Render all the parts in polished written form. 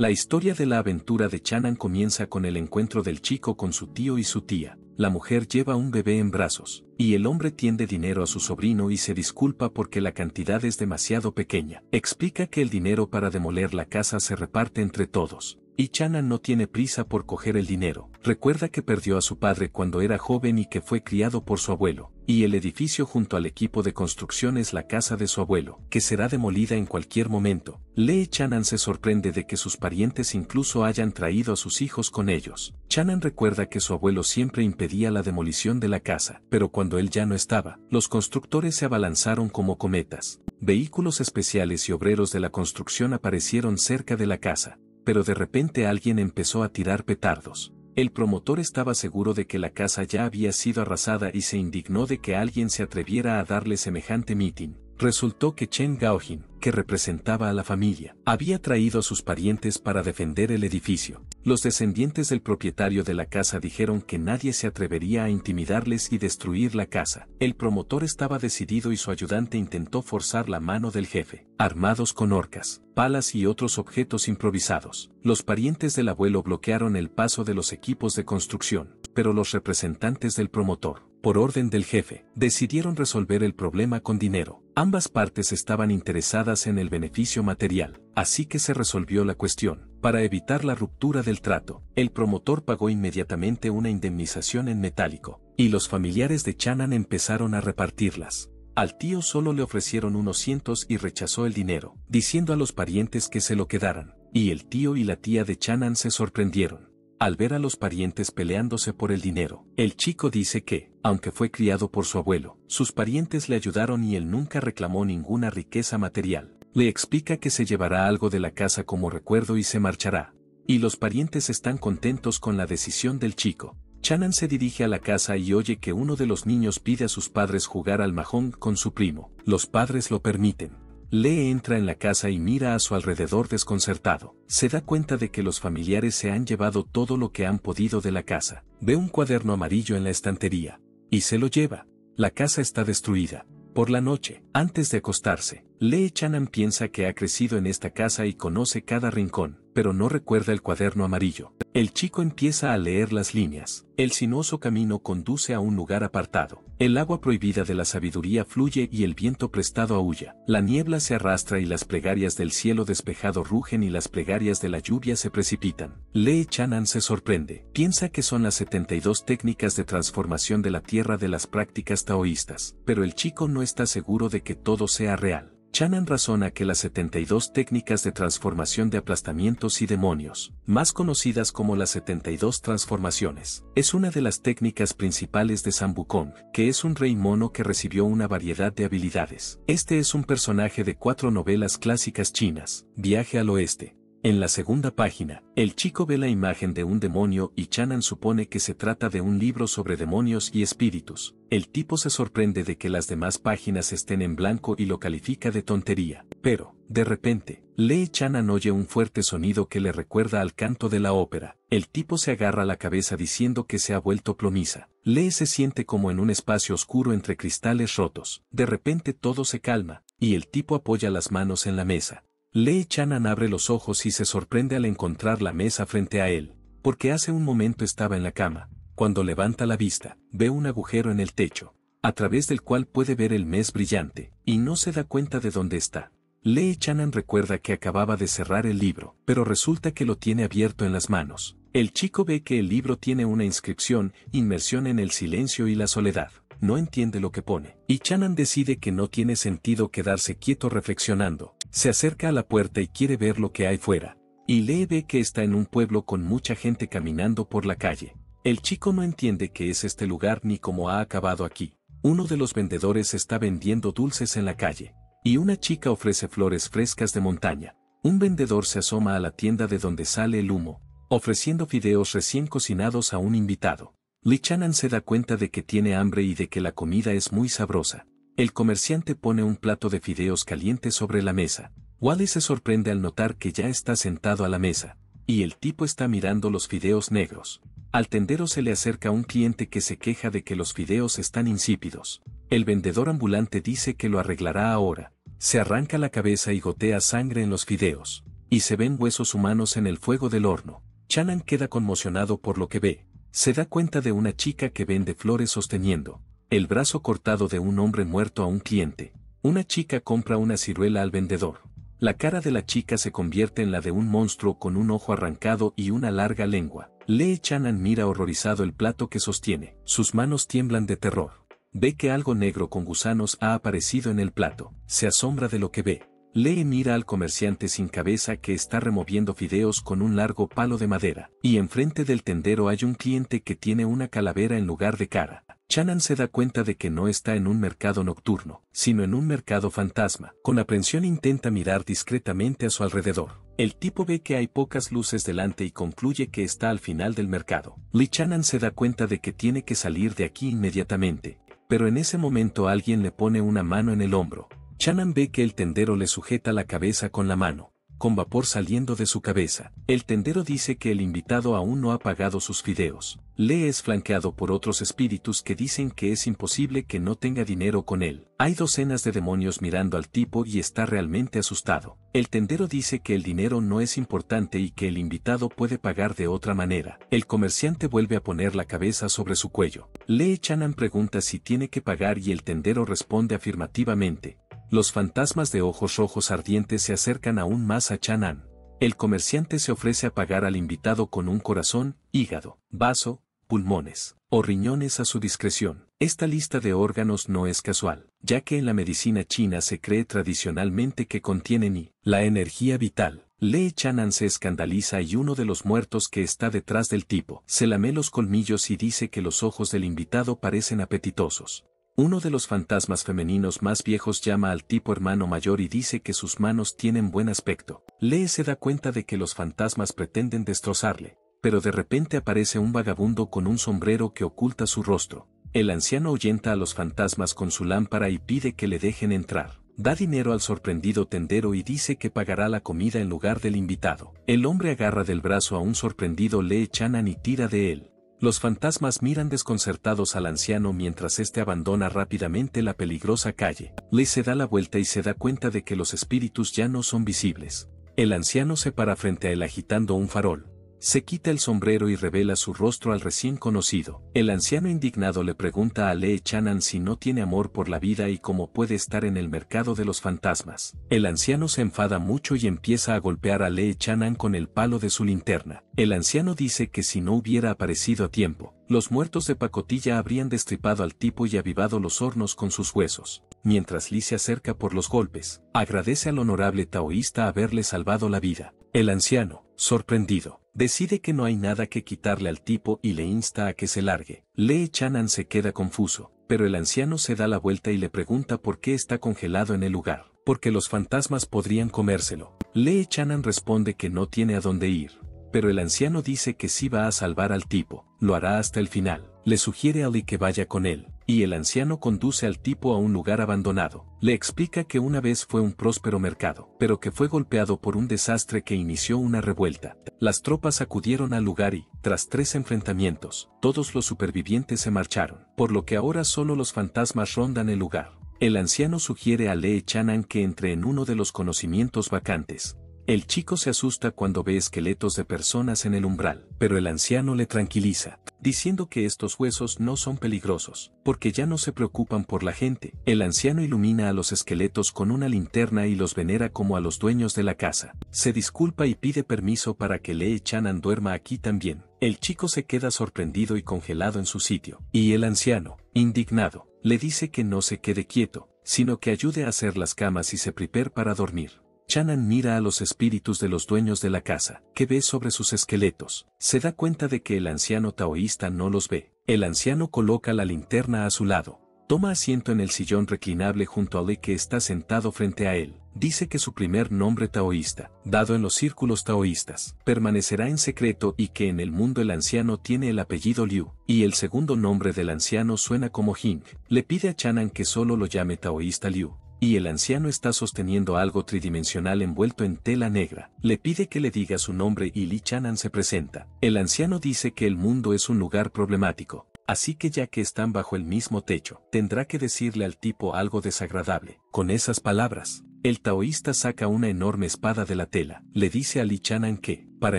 La historia de la aventura de Chang An comienza con el encuentro del chico con su tío y su tía. La mujer lleva un bebé en brazos, y el hombre tiende dinero a su sobrino y se disculpa porque la cantidad es demasiado pequeña. Explica que el dinero para demoler la casa se reparte entre todos, y Chang An no tiene prisa por coger el dinero. Recuerda que perdió a su padre cuando era joven y que fue criado por su abuelo, y el edificio junto al equipo de construcción es la casa de su abuelo, que será demolida en cualquier momento. Lee Chang An se sorprende de que sus parientes incluso hayan traído a sus hijos con ellos. Chang An recuerda que su abuelo siempre impedía la demolición de la casa, pero cuando él ya no estaba, los constructores se abalanzaron como cometas. Vehículos especiales y obreros de la construcción aparecieron cerca de la casa, pero de repente alguien empezó a tirar petardos. El promotor estaba seguro de que la casa ya había sido arrasada y se indignó de que alguien se atreviera a darle semejante mitin. Resultó que Chen Gaojin, que representaba a la familia, había traído a sus parientes para defender el edificio. Los descendientes del propietario de la casa dijeron que nadie se atrevería a intimidarles y destruir la casa. El promotor estaba decidido y su ayudante intentó forzar la mano del jefe. Armados con horcas, palas y otros objetos improvisados, los parientes del abuelo bloquearon el paso de los equipos de construcción, pero los representantes del promotor, por orden del jefe, decidieron resolver el problema con dinero. Ambas partes estaban interesadas en el beneficio material, así que se resolvió la cuestión. Para evitar la ruptura del trato, el promotor pagó inmediatamente una indemnización en metálico, y los familiares de Chang An empezaron a repartirlas. Al tío solo le ofrecieron unos cientos y rechazó el dinero, diciendo a los parientes que se lo quedaran, y el tío y la tía de Chang An se sorprendieron al ver a los parientes peleándose por el dinero. El chico dice que, aunque fue criado por su abuelo, sus parientes le ayudaron y él nunca reclamó ninguna riqueza material. Le explica que se llevará algo de la casa como recuerdo y se marchará. Y los parientes están contentos con la decisión del chico. Chang An se dirige a la casa y oye que uno de los niños pide a sus padres jugar al mahjong con su primo. Los padres lo permiten. Lee entra en la casa y mira a su alrededor desconcertado. Se da cuenta de que los familiares se han llevado todo lo que han podido de la casa. Ve un cuaderno amarillo en la estantería, y se lo lleva. La casa está destruida. Por la noche, antes de acostarse, Lee Chang An piensa que ha crecido en esta casa y conoce cada rincón, pero no recuerda el cuaderno amarillo. El chico empieza a leer las líneas. El sinuoso camino conduce a un lugar apartado. El agua prohibida de la sabiduría fluye y el viento prestado aúlla. La niebla se arrastra y las plegarias del cielo despejado rugen y las plegarias de la lluvia se precipitan. Lee Chang An se sorprende. Piensa que son las 72 técnicas de transformación de la tierra de las prácticas taoístas, pero el chico no está seguro de que todo sea real. Chang An razona que las 72 técnicas de transformación de aplastamientos y demonios, más conocidas como las 72 transformaciones, es una de las técnicas principales de Sun Wukong, que es un rey mono que recibió una variedad de habilidades. Este es un personaje de 4 novelas clásicas chinas, Viaje al Oeste. En la segunda página, el chico ve la imagen de un demonio y Chang An supone que se trata de un libro sobre demonios y espíritus. El tipo se sorprende de que las demás páginas estén en blanco y lo califica de tontería. Pero, de repente, Lee Chang An oye un fuerte sonido que le recuerda al canto de la ópera. El tipo se agarra la cabeza diciendo que se ha vuelto plomiza. Lee se siente como en un espacio oscuro entre cristales rotos. De repente todo se calma, y el tipo apoya las manos en la mesa. Lee Chang An abre los ojos y se sorprende al encontrar la mesa frente a él, porque hace un momento estaba en la cama. Cuando levanta la vista, ve un agujero en el techo, a través del cual puede ver el mes brillante, y no se da cuenta de dónde está. Lee Chang An recuerda que acababa de cerrar el libro, pero resulta que lo tiene abierto en las manos. El chico ve que el libro tiene una inscripción, Inmersión en el silencio y la soledad. No entiende lo que pone, y Chang An decide que no tiene sentido quedarse quieto reflexionando. Se acerca a la puerta y quiere ver lo que hay fuera, y Lee ve que está en un pueblo con mucha gente caminando por la calle. El chico no entiende qué es este lugar ni cómo ha acabado aquí. Uno de los vendedores está vendiendo dulces en la calle, y una chica ofrece flores frescas de montaña. Un vendedor se asoma a la tienda de donde sale el humo, ofreciendo fideos recién cocinados a un invitado. Lee Chang An se da cuenta de que tiene hambre y de que la comida es muy sabrosa. El comerciante pone un plato de fideos calientes sobre la mesa. Wally se sorprende al notar que ya está sentado a la mesa, y el tipo está mirando los fideos negros. Al tendero se le acerca un cliente que se queja de que los fideos están insípidos. El vendedor ambulante dice que lo arreglará ahora. Se arranca la cabeza y gotea sangre en los fideos. y se ven huesos humanos en el fuego del horno. Chang An queda conmocionado por lo que ve. Se da cuenta de una chica que vende flores sosteniendo el brazo cortado de un hombre muerto a un cliente. Una chica compra una ciruela al vendedor. La cara de la chica se convierte en la de un monstruo con un ojo arrancado y una larga lengua. Lee Chang An mira horrorizado el plato que sostiene. Sus manos tiemblan de terror. Ve que algo negro con gusanos ha aparecido en el plato. Se asombra de lo que ve. Lee mira al comerciante sin cabeza que está removiendo fideos con un largo palo de madera. Y enfrente del tendero hay un cliente que tiene una calavera en lugar de cara. Chang An se da cuenta de que no está en un mercado nocturno, sino en un mercado fantasma. Con aprensión intenta mirar discretamente a su alrededor. El tipo ve que hay pocas luces delante y concluye que está al final del mercado. Lee Chang An se da cuenta de que tiene que salir de aquí inmediatamente. Pero en ese momento alguien le pone una mano en el hombro. Chang An ve que el tendero le sujeta la cabeza con la mano, con vapor saliendo de su cabeza. El tendero dice que el invitado aún no ha pagado sus fideos. Lee es flanqueado por otros espíritus que dicen que es imposible que no tenga dinero con él. Hay docenas de demonios mirando al tipo y está realmente asustado. El tendero dice que el dinero no es importante y que el invitado puede pagar de otra manera. El comerciante vuelve a poner la cabeza sobre su cuello. Lee Chang An pregunta si tiene que pagar y el tendero responde afirmativamente. Los fantasmas de ojos rojos ardientes se acercan aún más a Chang An. El comerciante se ofrece a pagar al invitado con un corazón, hígado, vaso, pulmones o riñones a su discreción. Esta lista de órganos no es casual, ya que en la medicina china se cree tradicionalmente que contienen la energía vital. Lee Chang An se escandaliza y uno de los muertos que está detrás del tipo se lame los colmillos y dice que los ojos del invitado parecen apetitosos. Uno de los fantasmas femeninos más viejos llama al tipo hermano mayor y dice que sus manos tienen buen aspecto. Lee se da cuenta de que los fantasmas pretenden destrozarle, pero de repente aparece un vagabundo con un sombrero que oculta su rostro. El anciano ahuyenta a los fantasmas con su lámpara y pide que le dejen entrar. Da dinero al sorprendido tendero y dice que pagará la comida en lugar del invitado. El hombre agarra del brazo a un sorprendido Lee Chang An y tira de él. Los fantasmas miran desconcertados al anciano mientras este abandona rápidamente la peligrosa calle. Lee se da la vuelta y se da cuenta de que los espíritus ya no son visibles. El anciano se para frente a él agitando un farol. Se quita el sombrero y revela su rostro al recién conocido. El anciano indignado le pregunta a Lee Chang An si no tiene amor por la vida y cómo puede estar en el mercado de los fantasmas. El anciano se enfada mucho y empieza a golpear a Lee Chang An con el palo de su linterna. El anciano dice que si no hubiera aparecido a tiempo, los muertos de pacotilla habrían destripado al tipo y avivado los hornos con sus huesos. Mientras Lee se acerca por los golpes, agradece al honorable taoísta haberle salvado la vida. El anciano, sorprendido, decide que no hay nada que quitarle al tipo y le insta a que se largue. Lee Chang An se queda confuso, pero el anciano se da la vuelta y le pregunta por qué está congelado en el lugar. Porque los fantasmas podrían comérselo. Lee Chang An responde que no tiene a dónde ir, pero el anciano dice que sí va a salvar al tipo, lo hará hasta el final. Le sugiere a Lee que vaya con él, y el anciano conduce al tipo a un lugar abandonado. Le explica que una vez fue un próspero mercado, pero que fue golpeado por un desastre que inició una revuelta. Las tropas acudieron al lugar y, tras 3 enfrentamientos, todos los supervivientes se marcharon, por lo que ahora solo los fantasmas rondan el lugar. El anciano sugiere a Lee Chang An que entre en uno de los conocimientos vacantes. El chico se asusta cuando ve esqueletos de personas en el umbral, pero el anciano le tranquiliza, diciendo que estos huesos no son peligrosos, porque ya no se preocupan por la gente. El anciano ilumina a los esqueletos con una linterna y los venera como a los dueños de la casa. Se disculpa y pide permiso para que Lee Chang An duerma aquí también. El chico se queda sorprendido y congelado en su sitio, y el anciano, indignado, le dice que no se quede quieto, sino que ayude a hacer las camas y se prepare para dormir. Chang An mira a los espíritus de los dueños de la casa, que ve sobre sus esqueletos. Se da cuenta de que el anciano taoísta no los ve. El anciano coloca la linterna a su lado. Toma asiento en el sillón reclinable junto a Lee que está sentado frente a él. Dice que su primer nombre taoísta, dado en los círculos taoístas, permanecerá en secreto y que en el mundo el anciano tiene el apellido Liu, y el segundo nombre del anciano suena como Jing. Le pide a Chang An que solo lo llame taoísta Liu. Y el anciano está sosteniendo algo tridimensional envuelto en tela negra. Le pide que le diga su nombre y Lee Chang An se presenta. El anciano dice que el mundo es un lugar problemático, así que ya que están bajo el mismo techo, tendrá que decirle al tipo algo desagradable. Con esas palabras, El taoísta saca una enorme espada de la tela, le dice a Lee Chang An que, para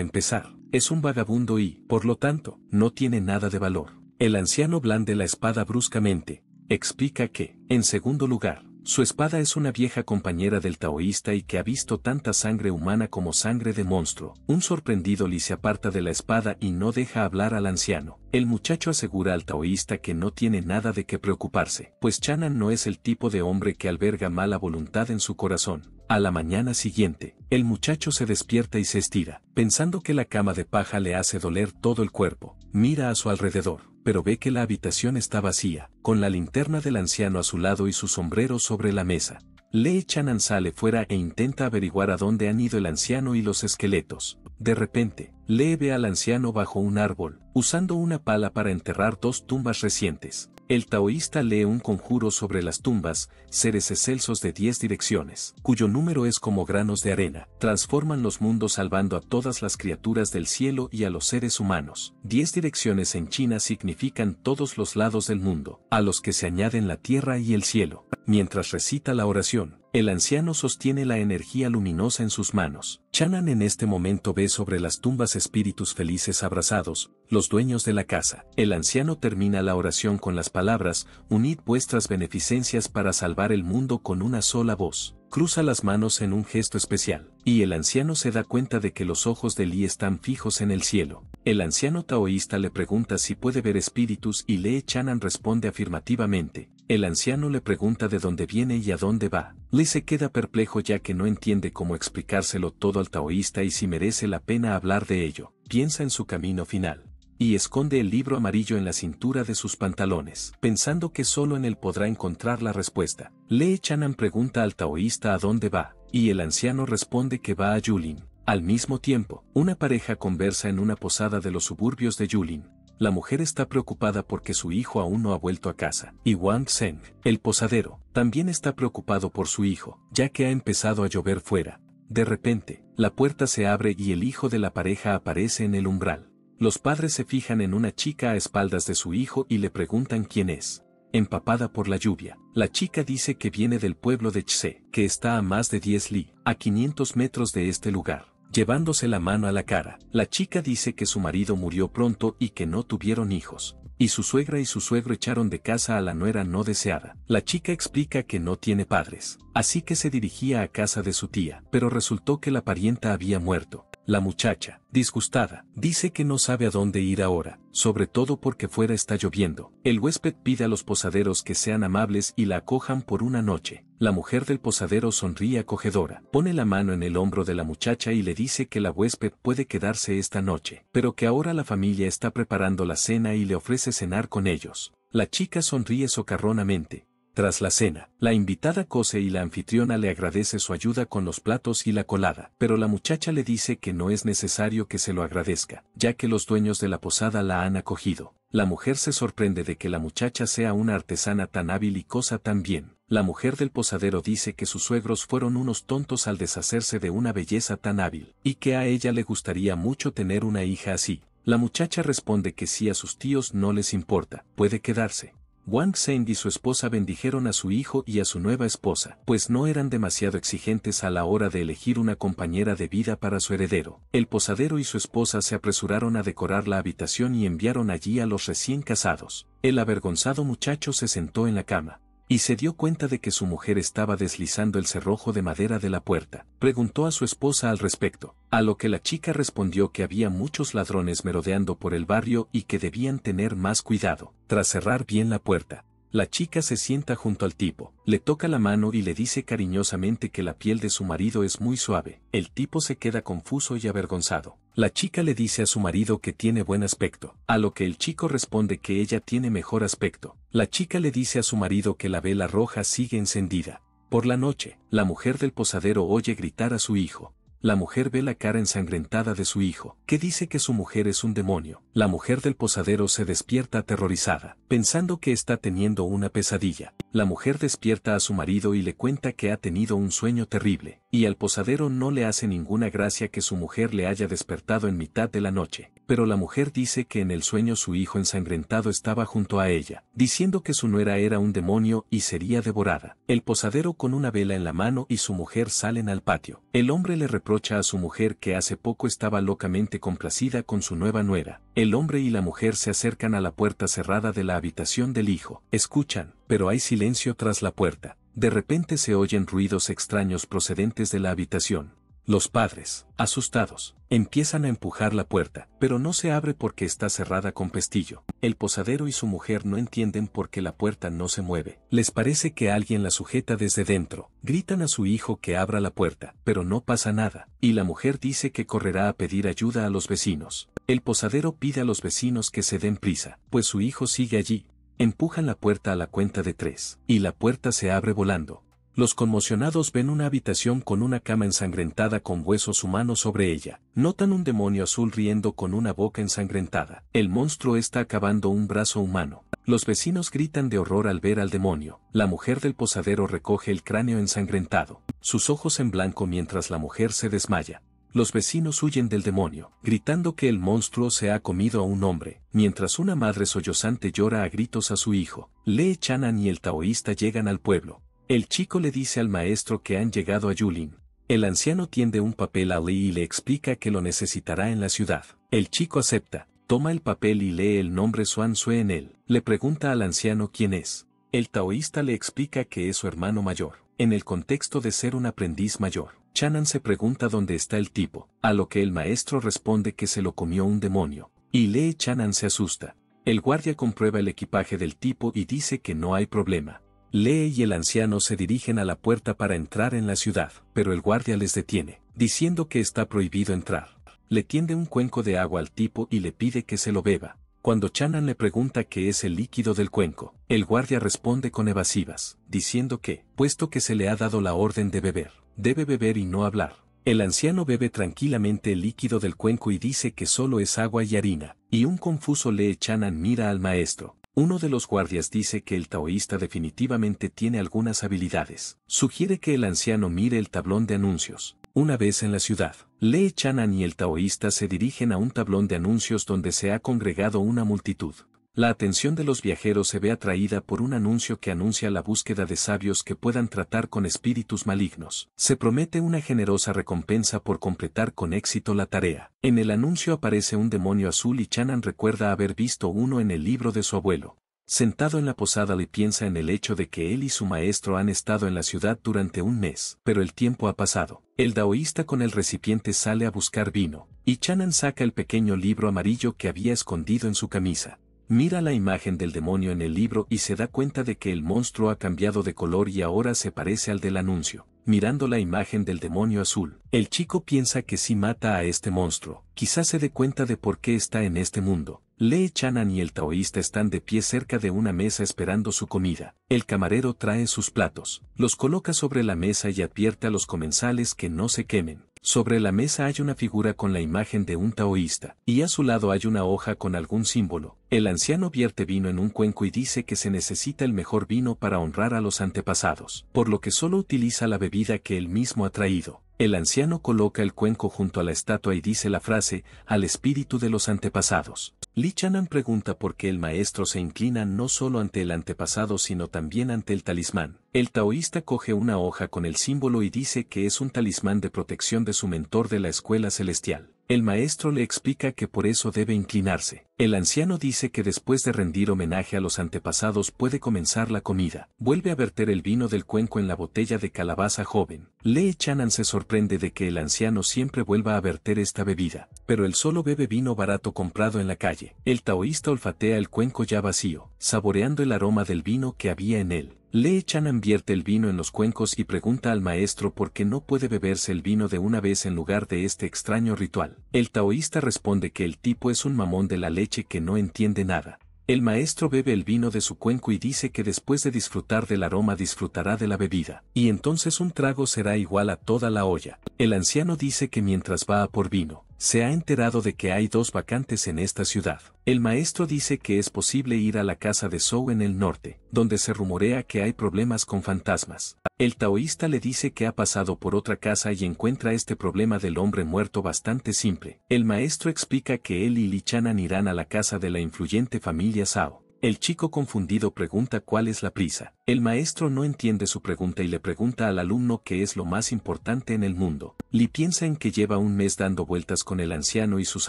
empezar, es un vagabundo y, por lo tanto, no tiene nada de valor. El anciano blande la espada bruscamente, explica que, en segundo lugar, su espada es una vieja compañera del taoísta y que ha visto tanta sangre humana como sangre de monstruo. Un sorprendido Lee se aparta de la espada y no deja hablar al anciano. El muchacho asegura al taoísta que no tiene nada de qué preocuparse, pues Chang An no es el tipo de hombre que alberga mala voluntad en su corazón. A la mañana siguiente, el muchacho se despierta y se estira, pensando que la cama de paja le hace doler todo el cuerpo. Mira a su alrededor, pero ve que la habitación está vacía, con la linterna del anciano a su lado y su sombrero sobre la mesa. Lee Chang An sale fuera e intenta averiguar a dónde han ido el anciano y los esqueletos. De repente, Lee ve al anciano bajo un árbol, usando una pala para enterrar dos tumbas recientes. El taoísta lee un conjuro sobre las tumbas, seres excelsos de 10 direcciones, cuyo número es como granos de arena. Transforman los mundos salvando a todas las criaturas del cielo y a los seres humanos. 10 direcciones en China significan todos los lados del mundo, a los que se añaden la tierra y el cielo. Mientras recita la oración, el anciano sostiene la energía luminosa en sus manos. Chang An en este momento ve sobre las tumbas espíritus felices abrazados, los dueños de la casa. El anciano termina la oración con las palabras, unid vuestras beneficencias para salvar el mundo con una sola voz. Cruza las manos en un gesto especial, y el anciano se da cuenta de que los ojos de Lee están fijos en el cielo. El anciano taoísta le pregunta si puede ver espíritus y Lee Chang An responde afirmativamente. El anciano le pregunta de dónde viene y a dónde va. Lee se queda perplejo ya que no entiende cómo explicárselo todo al taoísta y si merece la pena hablar de ello. Piensa en su camino final, y esconde el libro amarillo en la cintura de sus pantalones, pensando que solo en él podrá encontrar la respuesta. Lee Chang An pregunta al taoísta a dónde va, y el anciano responde que va a Yulin. Al mismo tiempo, una pareja conversa en una posada de los suburbios de Yulin. La mujer está preocupada porque su hijo aún no ha vuelto a casa, y Wang Sen, el posadero, también está preocupado por su hijo, ya que ha empezado a llover fuera. De repente, la puerta se abre y el hijo de la pareja aparece en el umbral. Los padres se fijan en una chica a espaldas de su hijo y le preguntan quién es. Empapada por la lluvia, la chica dice que viene del pueblo de Che, que está a más de 10 li, a 500 metros de este lugar. Llevándose la mano a la cara, la chica dice que su marido murió pronto y que no tuvieron hijos, y su suegra y su suegro echaron de casa a la nuera no deseada. La chica explica que no tiene padres, así que se dirigía a casa de su tía, pero resultó que la parienta había muerto. La muchacha, disgustada, dice que no sabe a dónde ir ahora, sobre todo porque fuera está lloviendo. El huésped pide a los posaderos que sean amables y la acojan por una noche. La mujer del posadero sonríe acogedora, pone la mano en el hombro de la muchacha y le dice que la huésped puede quedarse esta noche, pero que ahora la familia está preparando la cena y le ofrece cenar con ellos. La chica sonríe socarronamente. Tras la cena, la invitada cose y la anfitriona le agradece su ayuda con los platos y la colada, pero la muchacha le dice que no es necesario que se lo agradezca, ya que los dueños de la posada la han acogido. La mujer se sorprende de que la muchacha sea una artesana tan hábil y cosa tan bien. La mujer del posadero dice que sus suegros fueron unos tontos al deshacerse de una belleza tan hábil, y que a ella le gustaría mucho tener una hija así. La muchacha responde que si a sus tíos no les importa, puede quedarse. Wang Sen y su esposa bendijeron a su hijo y a su nueva esposa, pues no eran demasiado exigentes a la hora de elegir una compañera de vida para su heredero. El posadero y su esposa se apresuraron a decorar la habitación y enviaron allí a los recién casados. El avergonzado muchacho se sentó en la cama y se dio cuenta de que su mujer estaba deslizando el cerrojo de madera de la puerta. Preguntó a su esposa al respecto, a lo que la chica respondió que había muchos ladrones merodeando por el barrio y que debían tener más cuidado. Tras cerrar bien la puerta, la chica se sienta junto al tipo, le toca la mano y le dice cariñosamente que la piel de su marido es muy suave. El tipo se queda confuso y avergonzado. La chica le dice a su marido que tiene buen aspecto, a lo que el chico responde que ella tiene mejor aspecto. La chica le dice a su marido que la vela roja sigue encendida. Por la noche, la mujer del posadero oye gritar a su hijo. La mujer ve la cara ensangrentada de su hijo, que dice que su mujer es un demonio. La mujer del posadero se despierta aterrorizada, pensando que está teniendo una pesadilla. La mujer despierta a su marido y le cuenta que ha tenido un sueño terrible, y al posadero no le hace ninguna gracia que su mujer le haya despertado en mitad de la noche. pero la mujer dice que en el sueño su hijo ensangrentado estaba junto a ella, diciendo que su nuera era un demonio y sería devorada. El posadero con una vela en la mano y su mujer salen al patio. El hombre le reprocha a su mujer que hace poco estaba locamente complacida con su nueva nuera. El hombre y la mujer se acercan a la puerta cerrada de la habitación del hijo. Escuchan, pero hay silencio tras la puerta. De repente se oyen ruidos extraños procedentes de la habitación. Los padres, asustados, empiezan a empujar la puerta, pero no se abre porque está cerrada con pestillo. El posadero y su mujer no entienden por qué la puerta no se mueve. Les parece que alguien la sujeta desde dentro. Gritan a su hijo que abra la puerta, pero no pasa nada, y la mujer dice que correrá a pedir ayuda a los vecinos. El posadero pide a los vecinos que se den prisa, pues su hijo sigue allí. Empujan la puerta a la cuenta de 3, y la puerta se abre volando. Los conmocionados ven una habitación con una cama ensangrentada con huesos humanos sobre ella. Notan un demonio azul riendo con una boca ensangrentada. El monstruo está acabando un brazo humano. Los vecinos gritan de horror al ver al demonio. La mujer del posadero recoge el cráneo ensangrentado, sus ojos en blanco mientras la mujer se desmaya. Los vecinos huyen del demonio, gritando que el monstruo se ha comido a un hombre, mientras una madre sollozante llora a gritos a su hijo. Lee Chang An y el taoísta llegan al pueblo. El chico le dice al maestro que han llegado a Yulin. El anciano tiende un papel a Lee y le explica que lo necesitará en la ciudad. El chico acepta, toma el papel y lee el nombre Suan Sue en él. Le pregunta al anciano quién es. El taoísta le explica que es su hermano mayor, en el contexto de ser un aprendiz mayor. Chang An se pregunta dónde está el tipo, a lo que el maestro responde que se lo comió un demonio. Y Lee Chang An se asusta. El guardia comprueba el equipaje del tipo y dice que no hay problema. Lee y el anciano se dirigen a la puerta para entrar en la ciudad, pero el guardia les detiene, diciendo que está prohibido entrar. Le tiende un cuenco de agua al tipo y le pide que se lo beba. Cuando Chang An le pregunta qué es el líquido del cuenco, el guardia responde con evasivas, diciendo que, puesto que se le ha dado la orden de beber, debe beber y no hablar. El anciano bebe tranquilamente el líquido del cuenco y dice que solo es agua y harina, y un confuso Lee Chang An mira al maestro. Uno de los guardias dice que el taoísta definitivamente tiene algunas habilidades. Sugiere que el anciano mire el tablón de anuncios. Una vez en la ciudad, Lee Chang An y el taoísta se dirigen a un tablón de anuncios donde se ha congregado una multitud. La atención de los viajeros se ve atraída por un anuncio que anuncia la búsqueda de sabios que puedan tratar con espíritus malignos. Se promete una generosa recompensa por completar con éxito la tarea. En el anuncio aparece un demonio azul y Chang An recuerda haber visto uno en el libro de su abuelo. Sentado en la posada le piensa en el hecho de que él y su maestro han estado en la ciudad durante un mes, pero el tiempo ha pasado. El taoísta con el recipiente sale a buscar vino, y Chang An saca el pequeño libro amarillo que había escondido en su camisa. Mira la imagen del demonio en el libro y se da cuenta de que el monstruo ha cambiado de color y ahora se parece al del anuncio. Mirando la imagen del demonio azul, el chico piensa que si mata a este monstruo, quizás se dé cuenta de por qué está en este mundo. Lee Chang An y el taoísta están de pie cerca de una mesa esperando su comida. El camarero trae sus platos, los coloca sobre la mesa y advierte a los comensales que no se quemen. Sobre la mesa hay una figura con la imagen de un taoísta, y a su lado hay una hoja con algún símbolo. El anciano vierte vino en un cuenco y dice que se necesita el mejor vino para honrar a los antepasados, por lo que solo utiliza la bebida que él mismo ha traído. El anciano coloca el cuenco junto a la estatua y dice la frase, al espíritu de los antepasados. Lee Chang An pregunta por qué el maestro se inclina no solo ante el antepasado sino también ante el talismán. El taoísta coge una hoja con el símbolo y dice que es un talismán de protección de su mentor de la escuela celestial. El maestro le explica que por eso debe inclinarse. El anciano dice que después de rendir homenaje a los antepasados puede comenzar la comida. Vuelve a verter el vino del cuenco en la botella de calabaza joven. Lee Chang An se sorprende de que el anciano siempre vuelva a verter esta bebida, pero él solo bebe vino barato comprado en la calle. El taoísta olfatea el cuenco ya vacío, saboreando el aroma del vino que había en él. Lee Chang An vierte el vino en los cuencos y pregunta al maestro por qué no puede beberse el vino de una vez en lugar de este extraño ritual. El taoísta responde que el tipo es un mamón de la leche que no entiende nada. El maestro bebe el vino de su cuenco y dice que después de disfrutar del aroma disfrutará de la bebida, y entonces un trago será igual a toda la olla. El anciano dice que mientras va a por vino, se ha enterado de que hay dos vacantes en esta ciudad. El maestro dice que es posible ir a la casa de Zhou en el norte, donde se rumorea que hay problemas con fantasmas. El taoísta le dice que ha pasado por otra casa y encuentra este problema del hombre muerto bastante simple. El maestro explica que él y Lee Chang An irán a la casa de la influyente familia Zhao. El chico confundido pregunta cuál es la prisa. El maestro no entiende su pregunta y le pregunta al alumno qué es lo más importante en el mundo. Lee piensa en que lleva un mes dando vueltas con el anciano y sus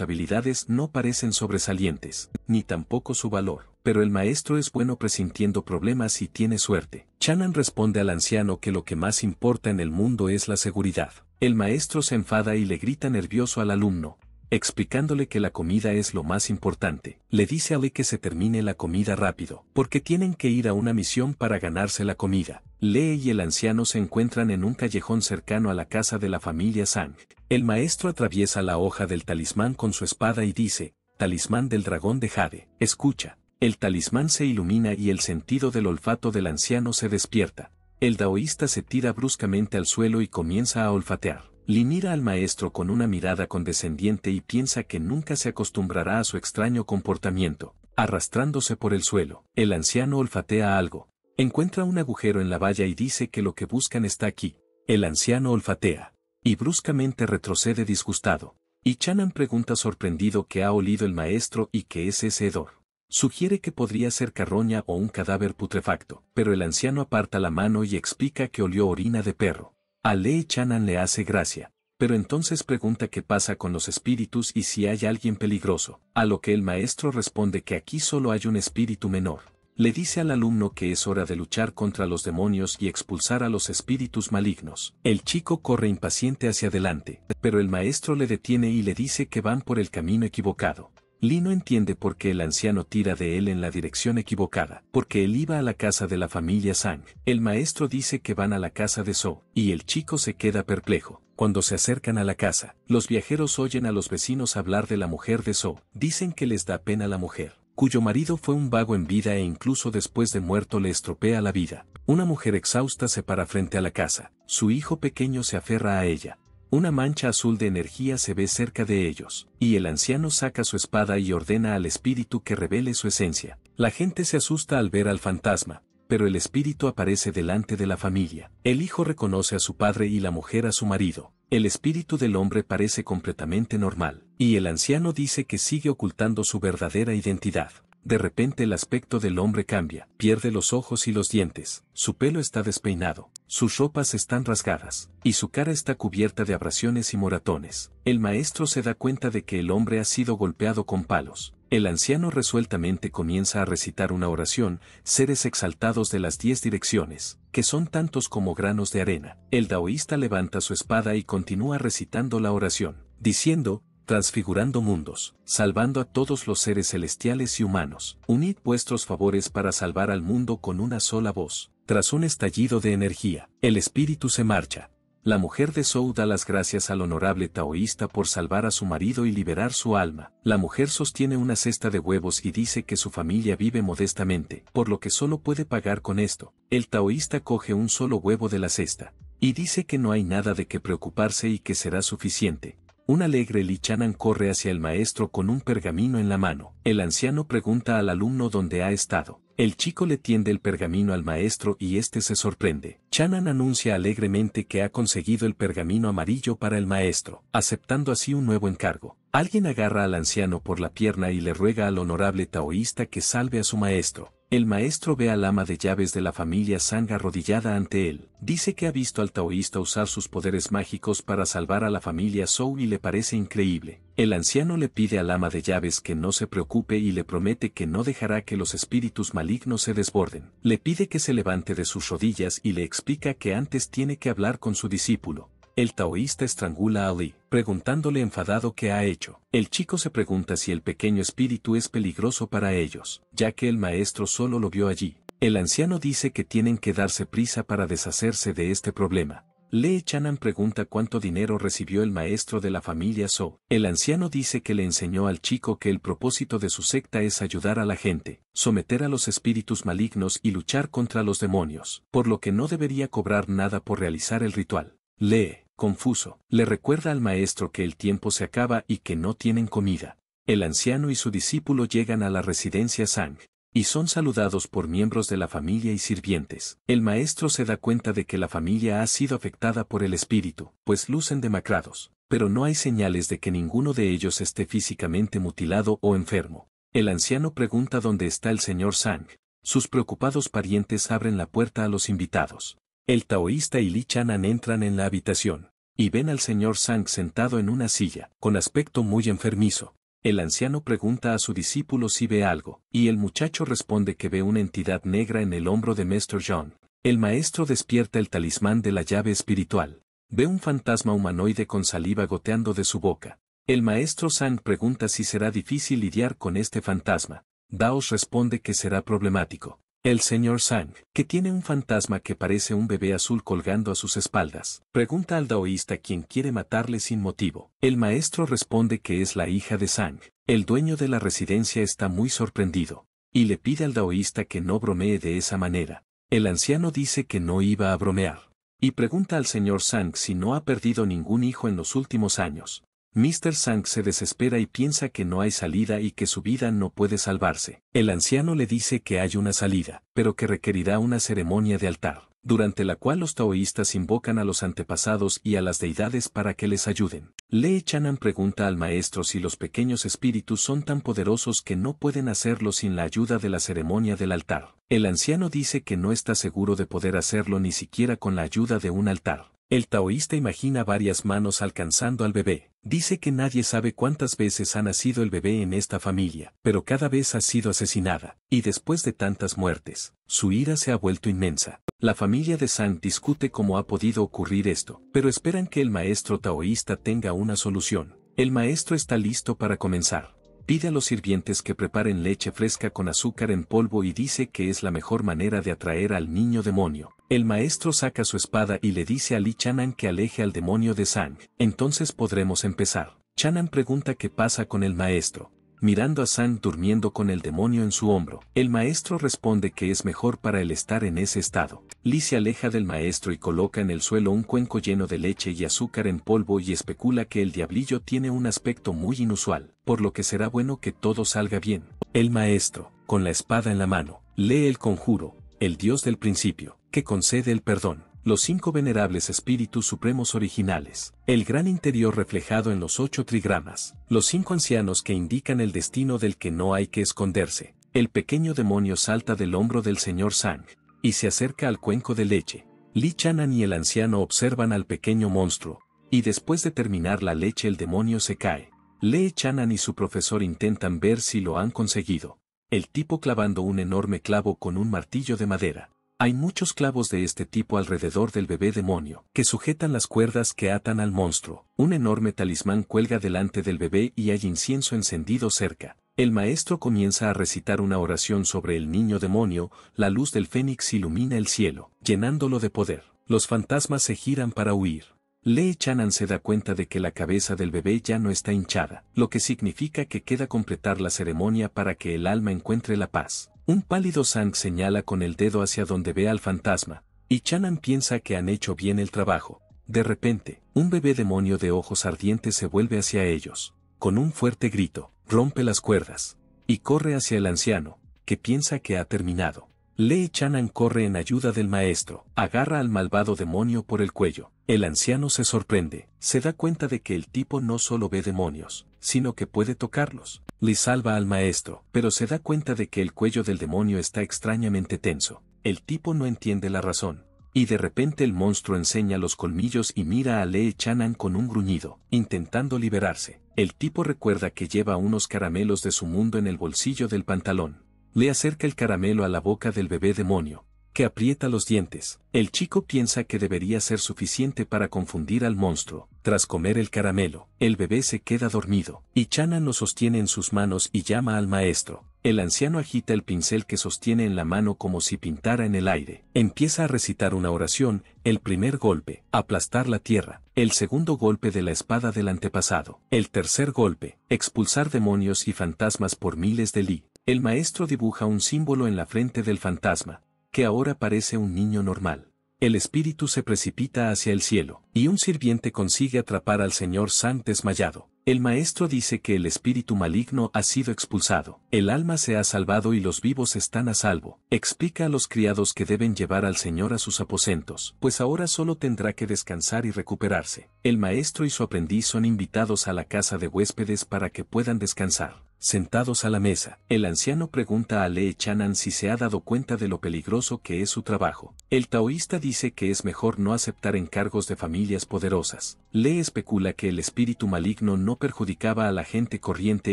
habilidades no parecen sobresalientes, ni tampoco su valor. Pero el maestro es bueno presintiendo problemas y tiene suerte. Chang An responde al anciano que lo que más importa en el mundo es la seguridad. El maestro se enfada y le grita nervioso al alumno, explicándole que la comida es lo más importante. Le dice a Lee que se termine la comida rápido, porque tienen que ir a una misión para ganarse la comida. Lee y el anciano se encuentran en un callejón cercano a la casa de la familia Sang. El maestro atraviesa la hoja del talismán con su espada y dice, «Talismán del dragón de Jade, escucha». El talismán se ilumina y el sentido del olfato del anciano se despierta. El taoísta se tira bruscamente al suelo y comienza a olfatear. Lee mira al maestro con una mirada condescendiente y piensa que nunca se acostumbrará a su extraño comportamiento. Arrastrándose por el suelo, el anciano olfatea algo. Encuentra un agujero en la valla y dice que lo que buscan está aquí. El anciano olfatea y bruscamente retrocede disgustado. Y Chang An pregunta sorprendido qué ha olido el maestro y qué es ese hedor. Sugiere que podría ser carroña o un cadáver putrefacto, pero el anciano aparta la mano y explica que olió orina de perro. A Lee Chang An le hace gracia, pero entonces pregunta qué pasa con los espíritus y si hay alguien peligroso, a lo que el maestro responde que aquí solo hay un espíritu menor. Le dice al alumno que es hora de luchar contra los demonios y expulsar a los espíritus malignos. El chico corre impaciente hacia adelante, pero el maestro le detiene y le dice que van por el camino equivocado. Lee no entiende por qué el anciano tira de él en la dirección equivocada, porque él iba a la casa de la familia Sang. El maestro dice que van a la casa de Zhou, y el chico se queda perplejo. Cuando se acercan a la casa, los viajeros oyen a los vecinos hablar de la mujer de Zhou. Dicen que les da pena la mujer, cuyo marido fue un vago en vida e incluso después de muerto le estropea la vida. Una mujer exhausta se para frente a la casa. Su hijo pequeño se aferra a ella. Una mancha azul de energía se ve cerca de ellos, y el anciano saca su espada y ordena al espíritu que revele su esencia. La gente se asusta al ver al fantasma, pero el espíritu aparece delante de la familia. El hijo reconoce a su padre y la mujer a su marido. El espíritu del hombre parece completamente normal, y el anciano dice que sigue ocultando su verdadera identidad. De repente el aspecto del hombre cambia, pierde los ojos y los dientes, su pelo está despeinado, sus ropas están rasgadas, y su cara está cubierta de abrasiones y moratones. El maestro se da cuenta de que el hombre ha sido golpeado con palos. El anciano resueltamente comienza a recitar una oración, seres exaltados de las 10 direcciones, que son tantos como granos de arena. El taoísta levanta su espada y continúa recitando la oración, diciendo, transfigurando mundos, salvando a todos los seres celestiales y humanos. Unid vuestros favores para salvar al mundo con una sola voz. Tras un estallido de energía, el espíritu se marcha. La mujer de Zhou da las gracias al honorable taoísta por salvar a su marido y liberar su alma. La mujer sostiene una cesta de huevos y dice que su familia vive modestamente, por lo que solo puede pagar con esto. El taoísta coge un solo huevo de la cesta y dice que no hay nada de qué preocuparse y que será suficiente. Un alegre Lee Chang An corre hacia el maestro con un pergamino en la mano. El anciano pregunta al alumno dónde ha estado. El chico le tiende el pergamino al maestro y este se sorprende. Chang An anuncia alegremente que ha conseguido el pergamino amarillo para el maestro, aceptando así un nuevo encargo. Alguien agarra al anciano por la pierna y le ruega al honorable taoísta que salve a su maestro. El maestro ve al ama de llaves de la familia Sang arrodillada ante él. Dice que ha visto al taoísta usar sus poderes mágicos para salvar a la familia Zhou y le parece increíble. El anciano le pide al ama de llaves que no se preocupe y le promete que no dejará que los espíritus malignos se desborden. Le pide que se levante de sus rodillas y le explica que antes tiene que hablar con su discípulo. El taoísta estrangula a Lee, preguntándole enfadado qué ha hecho. El chico se pregunta si el pequeño espíritu es peligroso para ellos, ya que el maestro solo lo vio allí. El anciano dice que tienen que darse prisa para deshacerse de este problema. Lee Chang An pregunta cuánto dinero recibió el maestro de la familia Zhou. El anciano dice que le enseñó al chico que el propósito de su secta es ayudar a la gente, someter a los espíritus malignos y luchar contra los demonios, por lo que no debería cobrar nada por realizar el ritual. Lee confuso, le recuerda al maestro que el tiempo se acaba y que no tienen comida. El anciano y su discípulo llegan a la residencia Sang, y son saludados por miembros de la familia y sirvientes. El maestro se da cuenta de que la familia ha sido afectada por el espíritu, pues lucen demacrados, pero no hay señales de que ninguno de ellos esté físicamente mutilado o enfermo. El anciano pregunta dónde está el señor Sang. Sus preocupados parientes abren la puerta a los invitados. El taoísta y Lee Chang An entran en la habitación, y ven al señor Sang sentado en una silla, con aspecto muy enfermizo. El anciano pregunta a su discípulo si ve algo, y el muchacho responde que ve una entidad negra en el hombro de Mr. John. El maestro despierta el talismán de la llave espiritual. Ve un fantasma humanoide con saliva goteando de su boca. El maestro Sang pregunta si será difícil lidiar con este fantasma. Daos responde que será problemático. El señor Sang, que tiene un fantasma que parece un bebé azul colgando a sus espaldas, pregunta al daoísta quien quiere matarle sin motivo. El maestro responde que es la hija de Sang. El dueño de la residencia está muy sorprendido, y le pide al daoísta que no bromee de esa manera. El anciano dice que no iba a bromear, y pregunta al señor Sang si no ha perdido ningún hijo en los últimos años. Mr. Sang se desespera y piensa que no hay salida y que su vida no puede salvarse. El anciano le dice que hay una salida, pero que requerirá una ceremonia de altar, durante la cual los taoístas invocan a los antepasados y a las deidades para que les ayuden. Lee Chang An pregunta al maestro si los pequeños espíritus son tan poderosos que no pueden hacerlo sin la ayuda de la ceremonia del altar. El anciano dice que no está seguro de poder hacerlo ni siquiera con la ayuda de un altar. El taoísta imagina varias manos alcanzando al bebé. Dice que nadie sabe cuántas veces ha nacido el bebé en esta familia, pero cada vez ha sido asesinada, y después de tantas muertes, su ira se ha vuelto inmensa. La familia de Sang discute cómo ha podido ocurrir esto, pero esperan que el maestro taoísta tenga una solución. El maestro está listo para comenzar. Pide a los sirvientes que preparen leche fresca con azúcar en polvo y dice que es la mejor manera de atraer al niño demonio. El maestro saca su espada y le dice a Lee Chang An que aleje al demonio de Sang. Entonces podremos empezar. Chang An pregunta qué pasa con el maestro, mirando a Sang durmiendo con el demonio en su hombro. El maestro responde que es mejor para él estar en ese estado. Lee se aleja del maestro y coloca en el suelo un cuenco lleno de leche y azúcar en polvo y especula que el diablillo tiene un aspecto muy inusual, por lo que será bueno que todo salga bien. El maestro, con la espada en la mano, lee el conjuro, el dios del principio, que concede el perdón, los 5 venerables espíritus supremos originales, el gran interior reflejado en los 8 trigramas, los 5 ancianos que indican el destino del que no hay que esconderse. El pequeño demonio salta del hombro del señor Sang y se acerca al cuenco de leche. Lee Chang An y el anciano observan al pequeño monstruo, y después de terminar la leche el demonio se cae. Lee Chang An y su profesor intentan ver si lo han conseguido. El tipo clavando un enorme clavo con un martillo de madera. Hay muchos clavos de este tipo alrededor del bebé demonio, que sujetan las cuerdas que atan al monstruo. Un enorme talismán cuelga delante del bebé y hay incienso encendido cerca. El maestro comienza a recitar una oración sobre el niño demonio, la luz del fénix ilumina el cielo, llenándolo de poder. Los fantasmas se giran para huir. Lee Chang An se da cuenta de que la cabeza del bebé ya no está hinchada, lo que significa que queda completar la ceremonia para que el alma encuentre la paz. Un pálido Sang señala con el dedo hacia donde ve al fantasma, y Chang An piensa que han hecho bien el trabajo. De repente, un bebé demonio de ojos ardientes se vuelve hacia ellos. Con un fuerte grito, rompe las cuerdas, y corre hacia el anciano, que piensa que ha terminado. Lee Chang An corre en ayuda del maestro, agarra al malvado demonio por el cuello. El anciano se sorprende, se da cuenta de que el tipo no solo ve demonios, sino que puede tocarlos. Lee salva al maestro, pero se da cuenta de que el cuello del demonio está extrañamente tenso. El tipo no entiende la razón, y de repente el monstruo enseña los colmillos y mira a Lee Chang An con un gruñido, intentando liberarse. El tipo recuerda que lleva unos caramelos de su mundo en el bolsillo del pantalón. Le acerca el caramelo a la boca del bebé demonio, que aprieta los dientes. El chico piensa que debería ser suficiente para confundir al monstruo. Tras comer el caramelo, el bebé se queda dormido, y Chang An lo sostiene en sus manos y llama al maestro. El anciano agita el pincel que sostiene en la mano como si pintara en el aire. Empieza a recitar una oración, el primer golpe, aplastar la tierra, el segundo golpe de la espada del antepasado, el tercer golpe, expulsar demonios y fantasmas por miles de li. El maestro dibuja un símbolo en la frente del fantasma, que ahora parece un niño normal. el espíritu se precipita hacia el cielo, y un sirviente consigue atrapar al señor Sang desmayado. El maestro dice que el espíritu maligno ha sido expulsado, el alma se ha salvado y los vivos están a salvo. Explica a los criados que deben llevar al señor a sus aposentos, pues ahora solo tendrá que descansar y recuperarse. El maestro y su aprendiz son invitados a la casa de huéspedes para que puedan descansar. Sentados a la mesa, el anciano pregunta a Lee Chang An si se ha dado cuenta de lo peligroso que es su trabajo. El taoísta dice que es mejor no aceptar encargos de familias poderosas. Lee especula que el espíritu maligno no perjudicaba a la gente corriente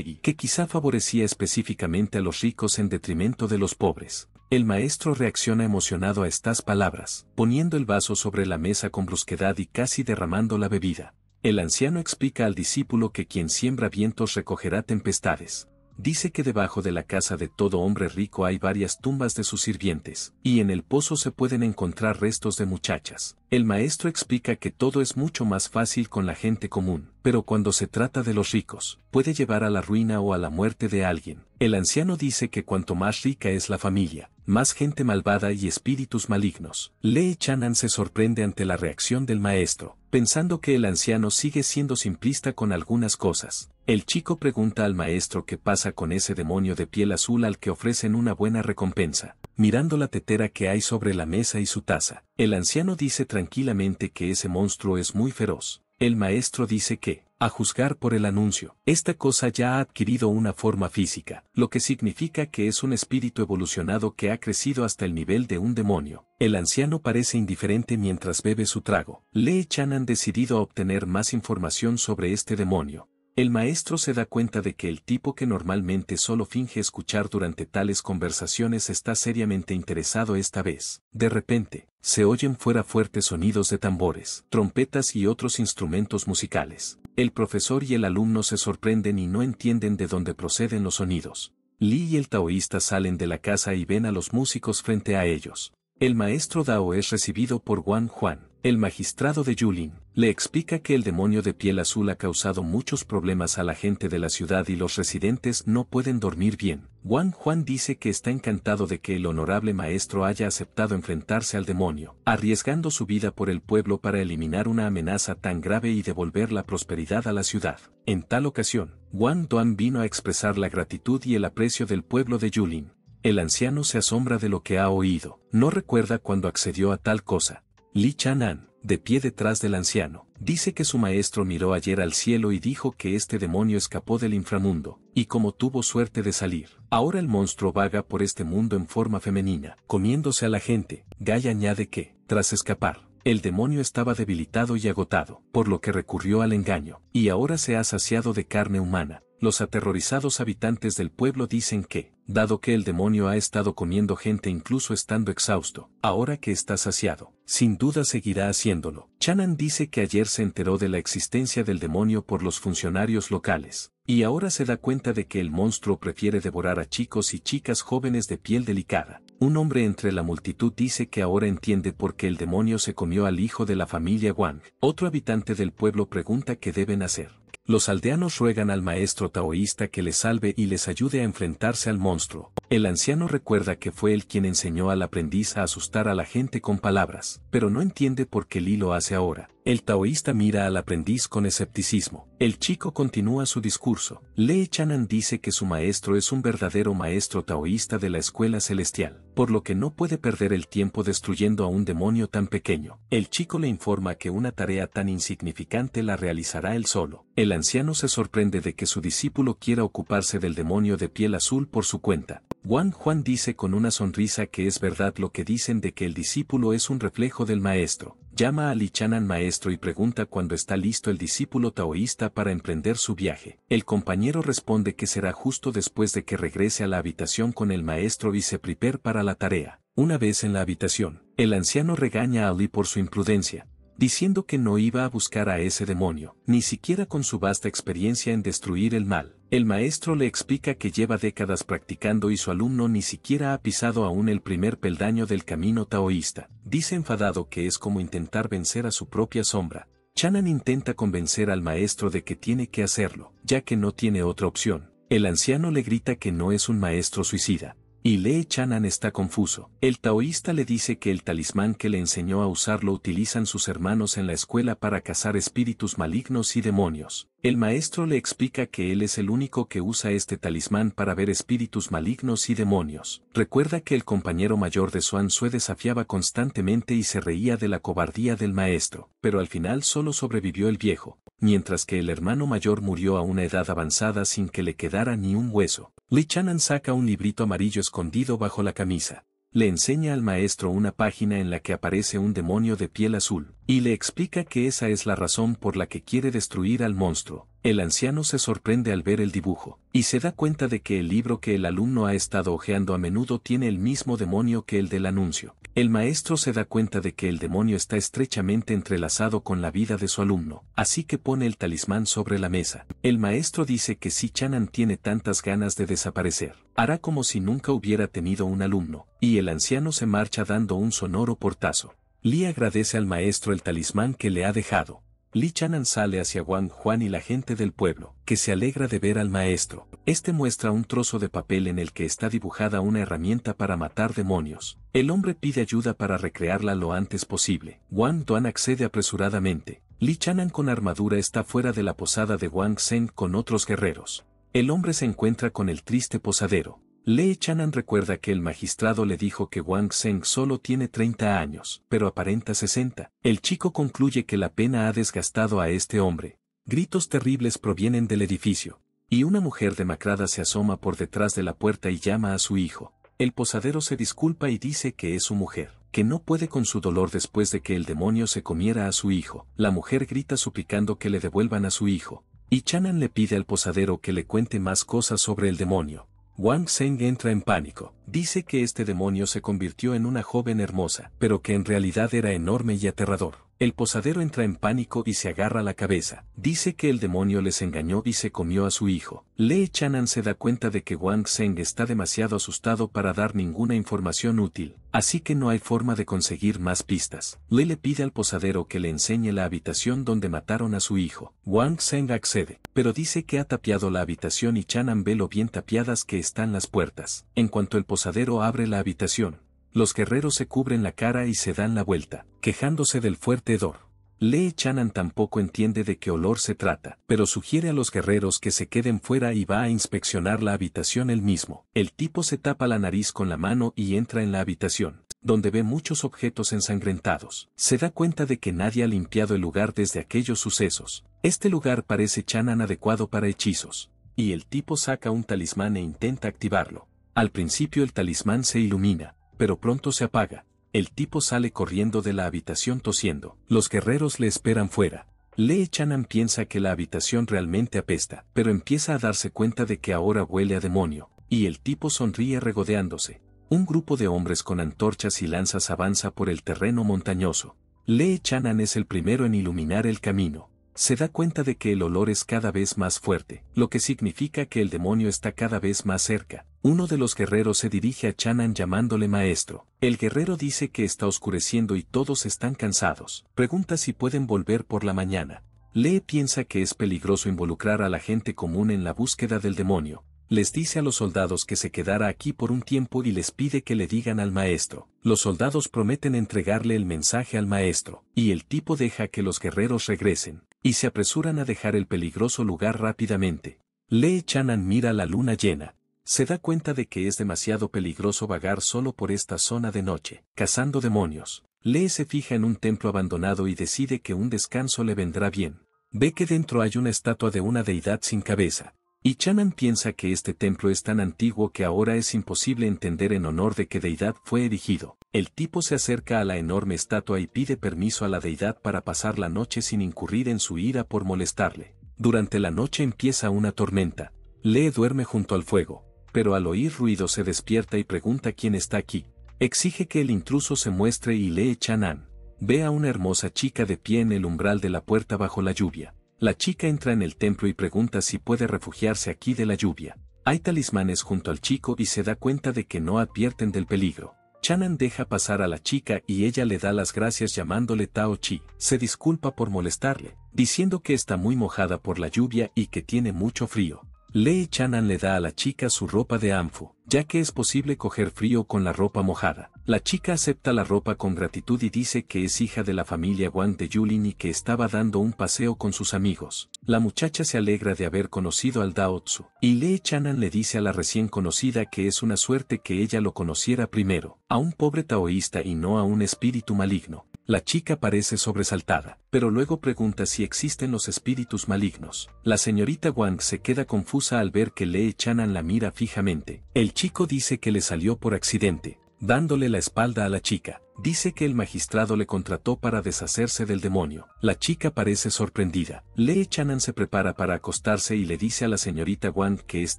y que quizá favorecía específicamente a los ricos en detrimento de los pobres. El maestro reacciona emocionado a estas palabras, poniendo el vaso sobre la mesa con brusquedad y casi derramando la bebida. El anciano explica al discípulo que quien siembra vientos recogerá tempestades. Dice que debajo de la casa de todo hombre rico hay varias tumbas de sus sirvientes, y en el pozo se pueden encontrar restos de muchachas. El maestro explica que todo es mucho más fácil con la gente común, pero cuando se trata de los ricos, puede llevar a la ruina o a la muerte de alguien. El anciano dice que cuanto más rica es la familia, más gente malvada y espíritus malignos. Lee Chang An se sorprende ante la reacción del maestro, pensando que el anciano sigue siendo simplista con algunas cosas. El chico pregunta al maestro qué pasa con ese demonio de piel azul al que ofrecen una buena recompensa. Mirando la tetera que hay sobre la mesa y su taza, el anciano dice tranquilamente que ese monstruo es muy feroz. El maestro dice que, a juzgar por el anuncio, esta cosa ya ha adquirido una forma física, lo que significa que es un espíritu evolucionado que ha crecido hasta el nivel de un demonio. El anciano parece indiferente mientras bebe su trago. Lee Chang An decidido a obtener más información sobre este demonio. El maestro se da cuenta de que el tipo que normalmente solo finge escuchar durante tales conversaciones está seriamente interesado esta vez. De repente, se oyen fuera fuertes sonidos de tambores, trompetas y otros instrumentos musicales. El profesor y el alumno se sorprenden y no entienden de dónde proceden los sonidos. Lee y el taoísta salen de la casa y ven a los músicos frente a ellos. El maestro Dao es recibido por Wang Juan, el magistrado de Yulin. Le explica que el demonio de piel azul ha causado muchos problemas a la gente de la ciudad y los residentes no pueden dormir bien. Wang Juan dice que está encantado de que el honorable maestro haya aceptado enfrentarse al demonio, arriesgando su vida por el pueblo para eliminar una amenaza tan grave y devolver la prosperidad a la ciudad. En tal ocasión, Wang Duan vino a expresar la gratitud y el aprecio del pueblo de Yulin. El anciano se asombra de lo que ha oído. No recuerda cuando accedió a tal cosa. Lee Chang An, de pie detrás del anciano, dice que su maestro miró ayer al cielo y dijo que este demonio escapó del inframundo, y como tuvo suerte de salir, ahora el monstruo vaga por este mundo en forma femenina, comiéndose a la gente. Gai añade que, tras escapar, el demonio estaba debilitado y agotado, por lo que recurrió al engaño, y ahora se ha saciado de carne humana. Los aterrorizados habitantes del pueblo dicen que, dado que el demonio ha estado comiendo gente incluso estando exhausto, ahora que está saciado, sin duda seguirá haciéndolo. Chang An dice que ayer se enteró de la existencia del demonio por los funcionarios locales, y ahora se da cuenta de que el monstruo prefiere devorar a chicos y chicas jóvenes de piel delicada. Un hombre entre la multitud dice que ahora entiende por qué el demonio se comió al hijo de la familia Wang. Otro habitante del pueblo pregunta qué deben hacer. Los aldeanos ruegan al maestro taoísta que les salve y les ayude a enfrentarse al monstruo. El anciano recuerda que fue él quien enseñó al aprendiz a asustar a la gente con palabras, pero no entiende por qué Lee lo hace ahora. El taoísta mira al aprendiz con escepticismo. El chico continúa su discurso. Lee Chang An dice que su maestro es un verdadero maestro taoísta de la escuela celestial, por lo que no puede perder el tiempo destruyendo a un demonio tan pequeño. El chico le informa que una tarea tan insignificante la realizará él solo. El anciano se sorprende de que su discípulo quiera ocuparse del demonio de piel azul por su cuenta. Wang Juan dice con una sonrisa que es verdad lo que dicen de que el discípulo es un reflejo del maestro. Llama a Lee Chang An maestro y pregunta cuándo está listo el discípulo taoísta para emprender su viaje. El compañero responde que será justo después de que regrese a la habitación con el maestro y se prepare para la tarea. Una vez en la habitación, el anciano regaña a Lee por su imprudencia, diciendo que no iba a buscar a ese demonio, ni siquiera con su vasta experiencia en destruir el mal. El maestro le explica que lleva décadas practicando y su alumno ni siquiera ha pisado aún el primer peldaño del camino taoísta. Dice enfadado que es como intentar vencer a su propia sombra. Chang An intenta convencer al maestro de que tiene que hacerlo, ya que no tiene otra opción. El anciano le grita que no es un maestro suicida, Y Lee Chang An está confuso. El taoísta le dice que el talismán que le enseñó a usar lo utilizan sus hermanos en la escuela para cazar espíritus malignos y demonios. El maestro le explica que él es el único que usa este talismán para ver espíritus malignos y demonios. Recuerda que el compañero mayor de Suan Sue desafiaba constantemente y se reía de la cobardía del maestro, pero al final solo sobrevivió el viejo, mientras que el hermano mayor murió a una edad avanzada sin que le quedara ni un hueso. Lee Chang An saca un librito amarillo escondido bajo la camisa. Le enseña al maestro una página en la que aparece un demonio de piel azul, y le explica que esa es la razón por la que quiere destruir al monstruo. El anciano se sorprende al ver el dibujo, y se da cuenta de que el libro que el alumno ha estado hojeando a menudo tiene el mismo demonio que el del anuncio. El maestro se da cuenta de que el demonio está estrechamente entrelazado con la vida de su alumno, así que pone el talismán sobre la mesa. El maestro dice que si Chang An tiene tantas ganas de desaparecer, hará como si nunca hubiera tenido un alumno, y el anciano se marcha dando un sonoro portazo. Lee agradece al maestro el talismán que le ha dejado. Lee Chang An sale hacia Wang Juan y la gente del pueblo, que se alegra de ver al maestro. Este muestra un trozo de papel en el que está dibujada una herramienta para matar demonios. El hombre pide ayuda para recrearla lo antes posible. Wang Duan accede apresuradamente. Lee Chang An con armadura está fuera de la posada de Wang Sen con otros guerreros. El hombre se encuentra con el triste posadero. Lee Chang An recuerda que el magistrado le dijo que Wang Sen solo tiene 30 años, pero aparenta 60. El chico concluye que la pena ha desgastado a este hombre. Gritos terribles provienen del edificio, y una mujer demacrada se asoma por detrás de la puerta y llama a su hijo. El posadero se disculpa y dice que es su mujer, que no puede con su dolor después de que el demonio se comiera a su hijo. La mujer grita suplicando que le devuelvan a su hijo, y Chang An le pide al posadero que le cuente más cosas sobre el demonio. Wang Sen entra en pánico. Dice que este demonio se convirtió en una joven hermosa, pero que en realidad era enorme y aterrador. El posadero entra en pánico y se agarra la cabeza. Dice que el demonio les engañó y se comió a su hijo. Lee Chang An se da cuenta de que Wang Sen está demasiado asustado para dar ninguna información útil, así que no hay forma de conseguir más pistas. Lee le pide al posadero que le enseñe la habitación donde mataron a su hijo. Wang Sen accede, pero dice que ha tapiado la habitación y Chang An ve lo bien tapiadas que están las puertas. En cuanto el posadero abre la habitación, los guerreros se cubren la cara y se dan la vuelta, quejándose del fuerte hedor. Lee Chang An tampoco entiende de qué olor se trata, pero sugiere a los guerreros que se queden fuera y va a inspeccionar la habitación él mismo. El tipo se tapa la nariz con la mano y entra en la habitación, donde ve muchos objetos ensangrentados. Se da cuenta de que nadie ha limpiado el lugar desde aquellos sucesos. Este lugar parece Chang An adecuado para hechizos, y el tipo saca un talismán e intenta activarlo. Al principio el talismán se ilumina, pero pronto se apaga. El tipo sale corriendo de la habitación tosiendo. Los guerreros le esperan fuera. Lee Chang An piensa que la habitación realmente apesta, pero empieza a darse cuenta de que ahora huele a demonio, y el tipo sonríe regodeándose. Un grupo de hombres con antorchas y lanzas avanza por el terreno montañoso. Lee Chang An es el primero en iluminar el camino. Se da cuenta de que el olor es cada vez más fuerte, lo que significa que el demonio está cada vez más cerca. Uno de los guerreros se dirige a Chang An llamándole maestro. El guerrero dice que está oscureciendo y todos están cansados. Pregunta si pueden volver por la mañana. Lee piensa que es peligroso involucrar a la gente común en la búsqueda del demonio. Les dice a los soldados que se quedara aquí por un tiempo y les pide que le digan al maestro. Los soldados prometen entregarle el mensaje al maestro, y el tipo deja que los guerreros regresen, y se apresuran a dejar el peligroso lugar rápidamente. Lee Chang An mira la luna llena. Se da cuenta de que es demasiado peligroso vagar solo por esta zona de noche, cazando demonios. Lee se fija en un templo abandonado y decide que un descanso le vendrá bien. Ve que dentro hay una estatua de una deidad sin cabeza, y Chang An piensa que este templo es tan antiguo que ahora es imposible entender en honor de qué deidad fue erigido. El tipo se acerca a la enorme estatua y pide permiso a la deidad para pasar la noche sin incurrir en su ira por molestarle. Durante la noche empieza una tormenta. Lee duerme junto al fuego, pero al oír ruido se despierta y pregunta quién está aquí. Exige que el intruso se muestre y Lee Chang An ve a una hermosa chica de pie en el umbral de la puerta bajo la lluvia. La chica entra en el templo y pregunta si puede refugiarse aquí de la lluvia. Hay talismanes junto al chico y se da cuenta de que no advierten del peligro. Chang An deja pasar a la chica y ella le da las gracias llamándole Tao Chi. Se disculpa por molestarle, diciendo que está muy mojada por la lluvia y que tiene mucho frío. Lee Chang An le da a la chica su ropa de anfu. ya que es posible coger frío con la ropa mojada. La chica acepta la ropa con gratitud y dice que es hija de la familia Wang de Yulin y que estaba dando un paseo con sus amigos. La muchacha se alegra de haber conocido al Dao Tzu, y Lee Chang An le dice a la recién conocida que es una suerte que ella lo conociera primero, a un pobre taoísta y no a un espíritu maligno. La chica parece sobresaltada, pero luego pregunta si existen los espíritus malignos. La señorita Wang se queda confusa al ver que Lee Chang An la mira fijamente. El chico dice que le salió por accidente, dándole la espalda a la chica. Dice que el magistrado le contrató para deshacerse del demonio. La chica parece sorprendida. Lee Chang An se prepara para acostarse y le dice a la señorita Wang que es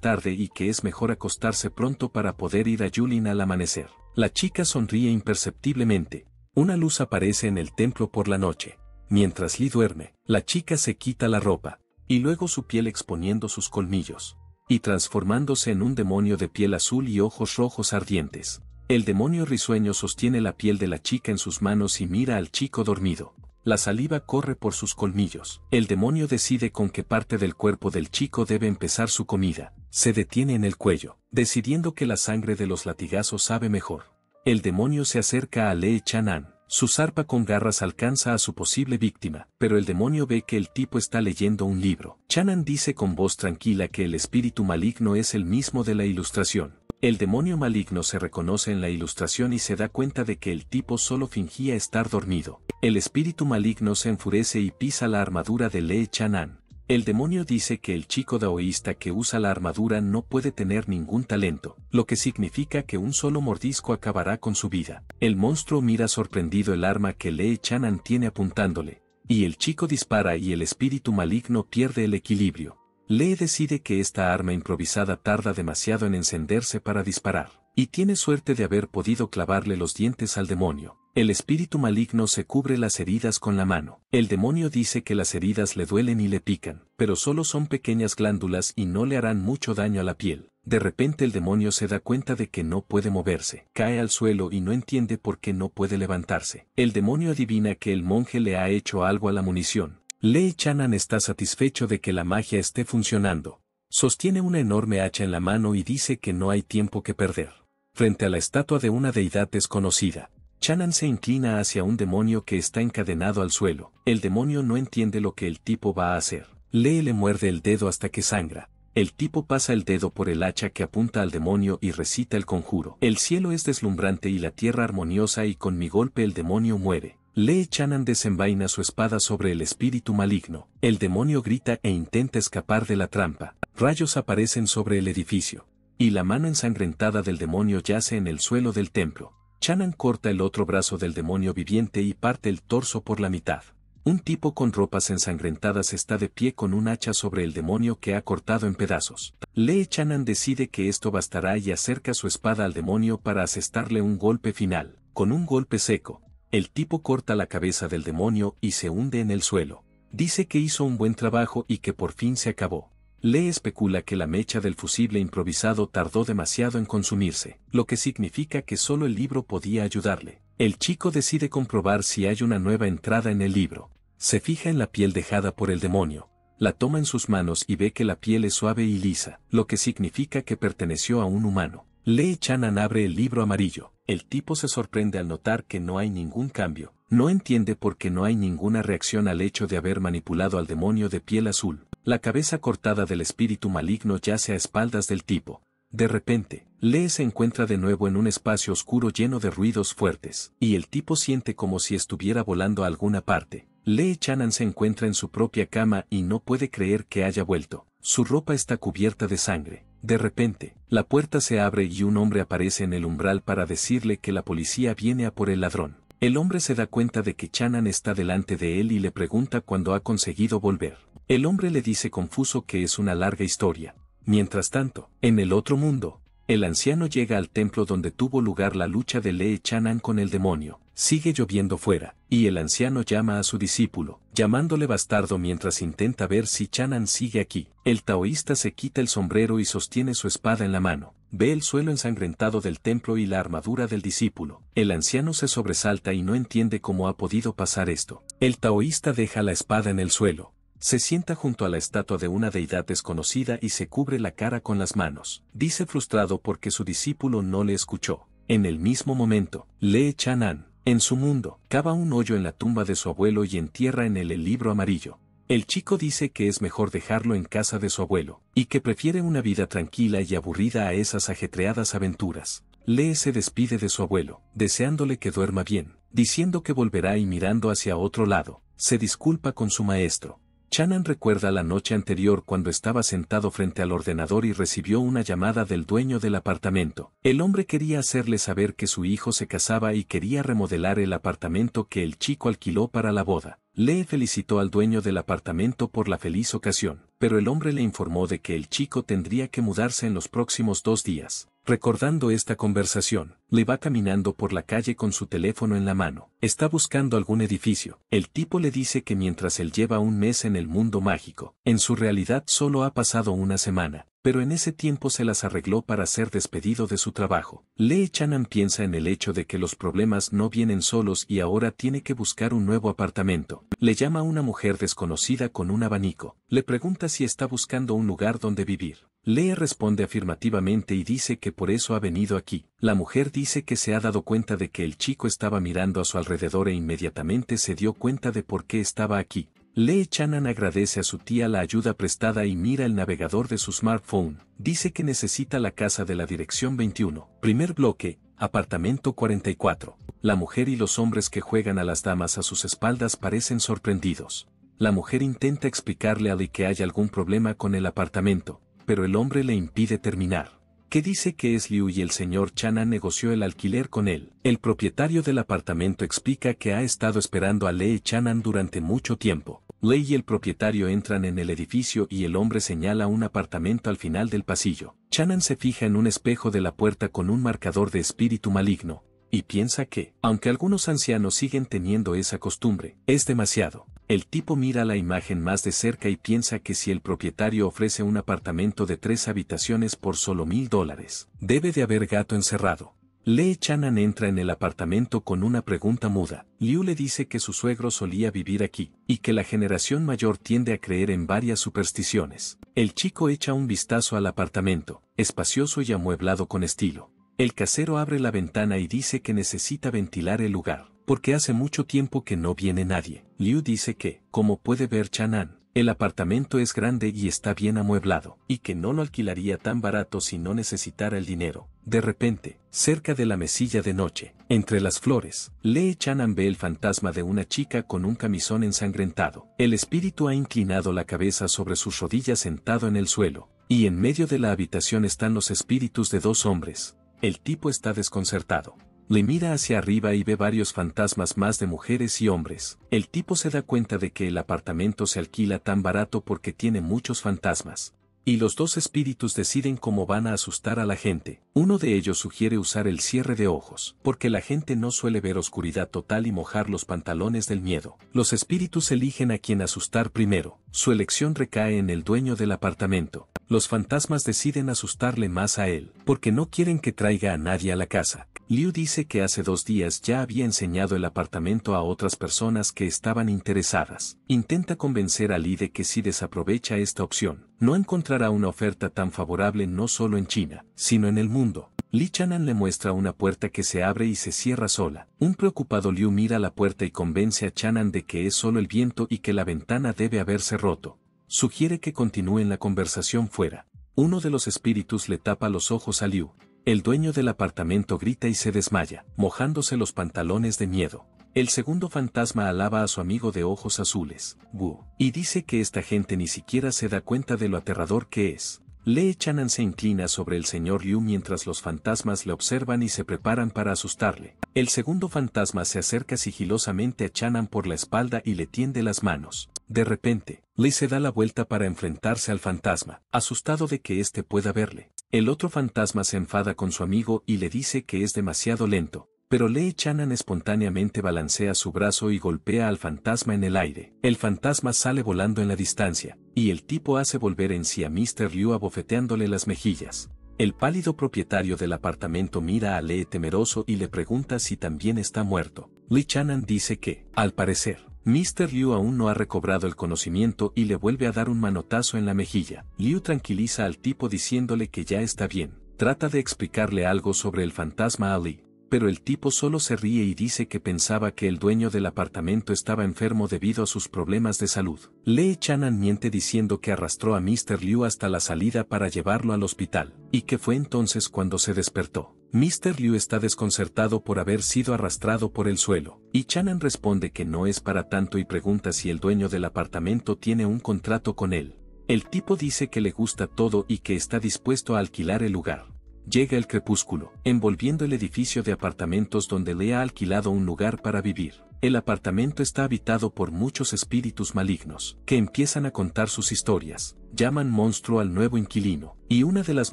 tarde y que es mejor acostarse pronto para poder ir a Yulin al amanecer. La chica sonríe imperceptiblemente. Una luz aparece en el templo por la noche. Mientras Lee duerme, la chica se quita la ropa, y luego su piel exponiendo sus colmillos, y transformándose en un demonio de piel azul y ojos rojos ardientes. El demonio risueño sostiene la piel de la chica en sus manos y mira al chico dormido. La saliva corre por sus colmillos. El demonio decide con qué parte del cuerpo del chico debe empezar su comida. Se detiene en el cuello, decidiendo que la sangre de los latigazos sabe mejor. El demonio se acerca a Lee Chang An. Su zarpa con garras alcanza a su posible víctima, pero el demonio ve que el tipo está leyendo un libro. Chang An dice con voz tranquila que el espíritu maligno es el mismo de la ilustración. El demonio maligno se reconoce en la ilustración y se da cuenta de que el tipo solo fingía estar dormido. El espíritu maligno se enfurece y pisa la armadura de Lee Chang An. El demonio dice que el chico daoísta que usa la armadura no puede tener ningún talento, lo que significa que un solo mordisco acabará con su vida. El monstruo mira sorprendido el arma que Lee Chang An tiene apuntándole, y el chico dispara y el espíritu maligno pierde el equilibrio. Lee decide que esta arma improvisada tarda demasiado en encenderse para disparar, y tiene suerte de haber podido clavarle los dientes al demonio. El espíritu maligno se cubre las heridas con la mano. El demonio dice que las heridas le duelen y le pican, pero solo son pequeñas glándulas y no le harán mucho daño a la piel. De repente el demonio se da cuenta de que no puede moverse. Cae al suelo y no entiende por qué no puede levantarse. El demonio adivina que el monje le ha hecho algo a la munición. Lee Chang An está satisfecho de que la magia esté funcionando. Sostiene una enorme hacha en la mano y dice que no hay tiempo que perder. Frente a la estatua de una deidad desconocida, Chang An se inclina hacia un demonio que está encadenado al suelo. El demonio no entiende lo que el tipo va a hacer. Lee le muerde el dedo hasta que sangra. El tipo pasa el dedo por el hacha que apunta al demonio y recita el conjuro. El cielo es deslumbrante y la tierra armoniosa y con mi golpe el demonio muere. Lee Chang An desenvaina su espada sobre el espíritu maligno. El demonio grita e intenta escapar de la trampa. Rayos aparecen sobre el edificio, y la mano ensangrentada del demonio yace en el suelo del templo. Chang An corta el otro brazo del demonio viviente y parte el torso por la mitad. Un tipo con ropas ensangrentadas está de pie con un hacha sobre el demonio que ha cortado en pedazos. Lee Chang An decide que esto bastará y acerca su espada al demonio para asestarle un golpe final. Con un golpe seco, el tipo corta la cabeza del demonio y se hunde en el suelo. Dice que hizo un buen trabajo y que por fin se acabó. Lee especula que la mecha del fusible improvisado tardó demasiado en consumirse, lo que significa que solo el libro podía ayudarle. El chico decide comprobar si hay una nueva entrada en el libro. Se fija en la piel dejada por el demonio, la toma en sus manos y ve que la piel es suave y lisa, lo que significa que perteneció a un humano. Lee Chang An abre el libro amarillo. El tipo se sorprende al notar que no hay ningún cambio. No entiende por qué no hay ninguna reacción al hecho de haber manipulado al demonio de piel azul. La cabeza cortada del espíritu maligno yace a espaldas del tipo. De repente, Lee se encuentra de nuevo en un espacio oscuro lleno de ruidos fuertes, y el tipo siente como si estuviera volando a alguna parte. Lee Chang An se encuentra en su propia cama y no puede creer que haya vuelto. Su ropa está cubierta de sangre. De repente, la puerta se abre y un hombre aparece en el umbral para decirle que la policía viene a por el ladrón. El hombre se da cuenta de que Chang An está delante de él y le pregunta cuándo ha conseguido volver. El hombre le dice confuso que es una larga historia. Mientras tanto, en el otro mundo, el anciano llega al templo donde tuvo lugar la lucha de Lee Chang An con el demonio. Sigue lloviendo fuera, y el anciano llama a su discípulo, llamándole bastardo mientras intenta ver si Chang An sigue aquí. El taoísta se quita el sombrero y sostiene su espada en la mano. Ve el suelo ensangrentado del templo y la armadura del discípulo. El anciano se sobresalta y no entiende cómo ha podido pasar esto. El taoísta deja la espada en el suelo. Se sienta junto a la estatua de una deidad desconocida y se cubre la cara con las manos. Dice frustrado porque su discípulo no le escuchó. En el mismo momento, Lee Chang An, en su mundo, cava un hoyo en la tumba de su abuelo y entierra en él el libro amarillo. El chico dice que es mejor dejarlo en casa de su abuelo, y que prefiere una vida tranquila y aburrida a esas ajetreadas aventuras. Lee se despide de su abuelo, deseándole que duerma bien, diciendo que volverá y mirando hacia otro lado, se disculpa con su maestro. Chang An recuerda la noche anterior cuando estaba sentado frente al ordenador y recibió una llamada del dueño del apartamento. El hombre quería hacerle saber que su hijo se casaba y quería remodelar el apartamento que el chico alquiló para la boda. Lee felicitó al dueño del apartamento por la feliz ocasión, pero el hombre le informó de que el chico tendría que mudarse en los próximos 2 días. Recordando esta conversación, Lee va caminando por la calle con su teléfono en la mano. Está buscando algún edificio. El tipo le dice que mientras él lleva un mes en el mundo mágico, en su realidad solo ha pasado una semana, pero en ese tiempo se las arregló para ser despedido de su trabajo. Lee Chang An piensa en el hecho de que los problemas no vienen solos y ahora tiene que buscar un nuevo apartamento. Le llama a una mujer desconocida con un abanico. Le pregunta si está buscando un lugar donde vivir. Lee responde afirmativamente y dice que por eso ha venido aquí. La mujer dice que se ha dado cuenta de que el chico estaba mirando a su alrededor e inmediatamente se dio cuenta de por qué estaba aquí. Lee Chang An agradece a su tía la ayuda prestada y mira el navegador de su smartphone. Dice que necesita la casa de la dirección 21. Primer bloque, apartamento 44. La mujer y los hombres que juegan a las damas a sus espaldas parecen sorprendidos. La mujer intenta explicarle a Lee que hay algún problema con el apartamento, pero el hombre le impide terminar. Que dice que es Liu y el señor Chang An negoció el alquiler con él. El propietario del apartamento explica que ha estado esperando a Lee Chang An durante mucho tiempo. Lee y el propietario entran en el edificio y el hombre señala un apartamento al final del pasillo. Chang An se fija en un espejo de la puerta con un marcador de espíritu maligno, y piensa que, aunque algunos ancianos siguen teniendo esa costumbre, es demasiado. El tipo mira la imagen más de cerca y piensa que si el propietario ofrece un apartamento de 3 habitaciones por solo $1000, debe de haber gato encerrado. Lee Chang An entra en el apartamento con una pregunta muda. Liu le dice que su suegro solía vivir aquí, y que la generación mayor tiende a creer en varias supersticiones. El chico echa un vistazo al apartamento, espacioso y amueblado con estilo. El casero abre la ventana y dice que necesita ventilar el lugar, porque hace mucho tiempo que no viene nadie. Liu dice que, como puede ver Chang An, el apartamento es grande y está bien amueblado, y que no lo alquilaría tan barato si no necesitara el dinero. De repente, cerca de la mesilla de noche, entre las flores, Lee Chang An ve el fantasma de una chica con un camisón ensangrentado. El espíritu ha inclinado la cabeza sobre sus rodillas sentado en el suelo, y en medio de la habitación están los espíritus de 2 hombres. El tipo está desconcertado. Le mira hacia arriba y ve varios fantasmas más de mujeres y hombres. El tipo se da cuenta de que el apartamento se alquila tan barato porque tiene muchos fantasmas. Y los 2 espíritus deciden cómo van a asustar a la gente. Uno de ellos sugiere usar el cierre de ojos, porque la gente no suele ver oscuridad total y mojar los pantalones del miedo. Los espíritus eligen a quien asustar primero. Su elección recae en el dueño del apartamento. Los fantasmas deciden asustarle más a él, porque no quieren que traiga a nadie a la casa. Liu dice que hace 2 días ya había enseñado el apartamento a otras personas que estaban interesadas. Intenta convencer a Lee de que si desaprovecha esta opción, no encontrará una oferta tan favorable no solo en China, sino en el mundo. Lee Chang An le muestra una puerta que se abre y se cierra sola. Un preocupado Liu mira la puerta y convence a Chang An de que es solo el viento y que la ventana debe haberse roto. Sugiere que continúen la conversación fuera. Uno de los espíritus le tapa los ojos a Liu. El dueño del apartamento grita y se desmaya, mojándose los pantalones de miedo. El segundo fantasma alaba a su amigo de ojos azules, Wu, y dice que esta gente ni siquiera se da cuenta de lo aterrador que es. Lee Chang An se inclina sobre el señor Liu mientras los fantasmas le observan y se preparan para asustarle. El segundo fantasma se acerca sigilosamente a Chang An por la espalda y le tiende las manos. De repente, Lee se da la vuelta para enfrentarse al fantasma, asustado de que éste pueda verle. El otro fantasma se enfada con su amigo y le dice que es demasiado lento, pero Lee Chang An espontáneamente balancea su brazo y golpea al fantasma en el aire. El fantasma sale volando en la distancia, y el tipo hace volver en sí a Mr. Liu abofeteándole las mejillas. El pálido propietario del apartamento mira a Lee temeroso y le pregunta si también está muerto. Lee Chang An dice que, al parecer, Mr. Liu aún no ha recobrado el conocimiento y le vuelve a dar un manotazo en la mejilla. Liu tranquiliza al tipo diciéndole que ya está bien. Trata de explicarle algo sobre el fantasma Ali, pero el tipo solo se ríe y dice que pensaba que el dueño del apartamento estaba enfermo debido a sus problemas de salud. Lee Chang An miente diciendo que arrastró a Mr. Liu hasta la salida para llevarlo al hospital, y que fue entonces cuando se despertó. Mr. Liu está desconcertado por haber sido arrastrado por el suelo, y Chang An responde que no es para tanto y pregunta si el dueño del apartamento tiene un contrato con él. El tipo dice que le gusta todo y que está dispuesto a alquilar el lugar. Llega el crepúsculo, envolviendo el edificio de apartamentos donde Lee ha alquilado un lugar para vivir. El apartamento está habitado por muchos espíritus malignos, que empiezan a contar sus historias. Llaman monstruo al nuevo inquilino, y una de las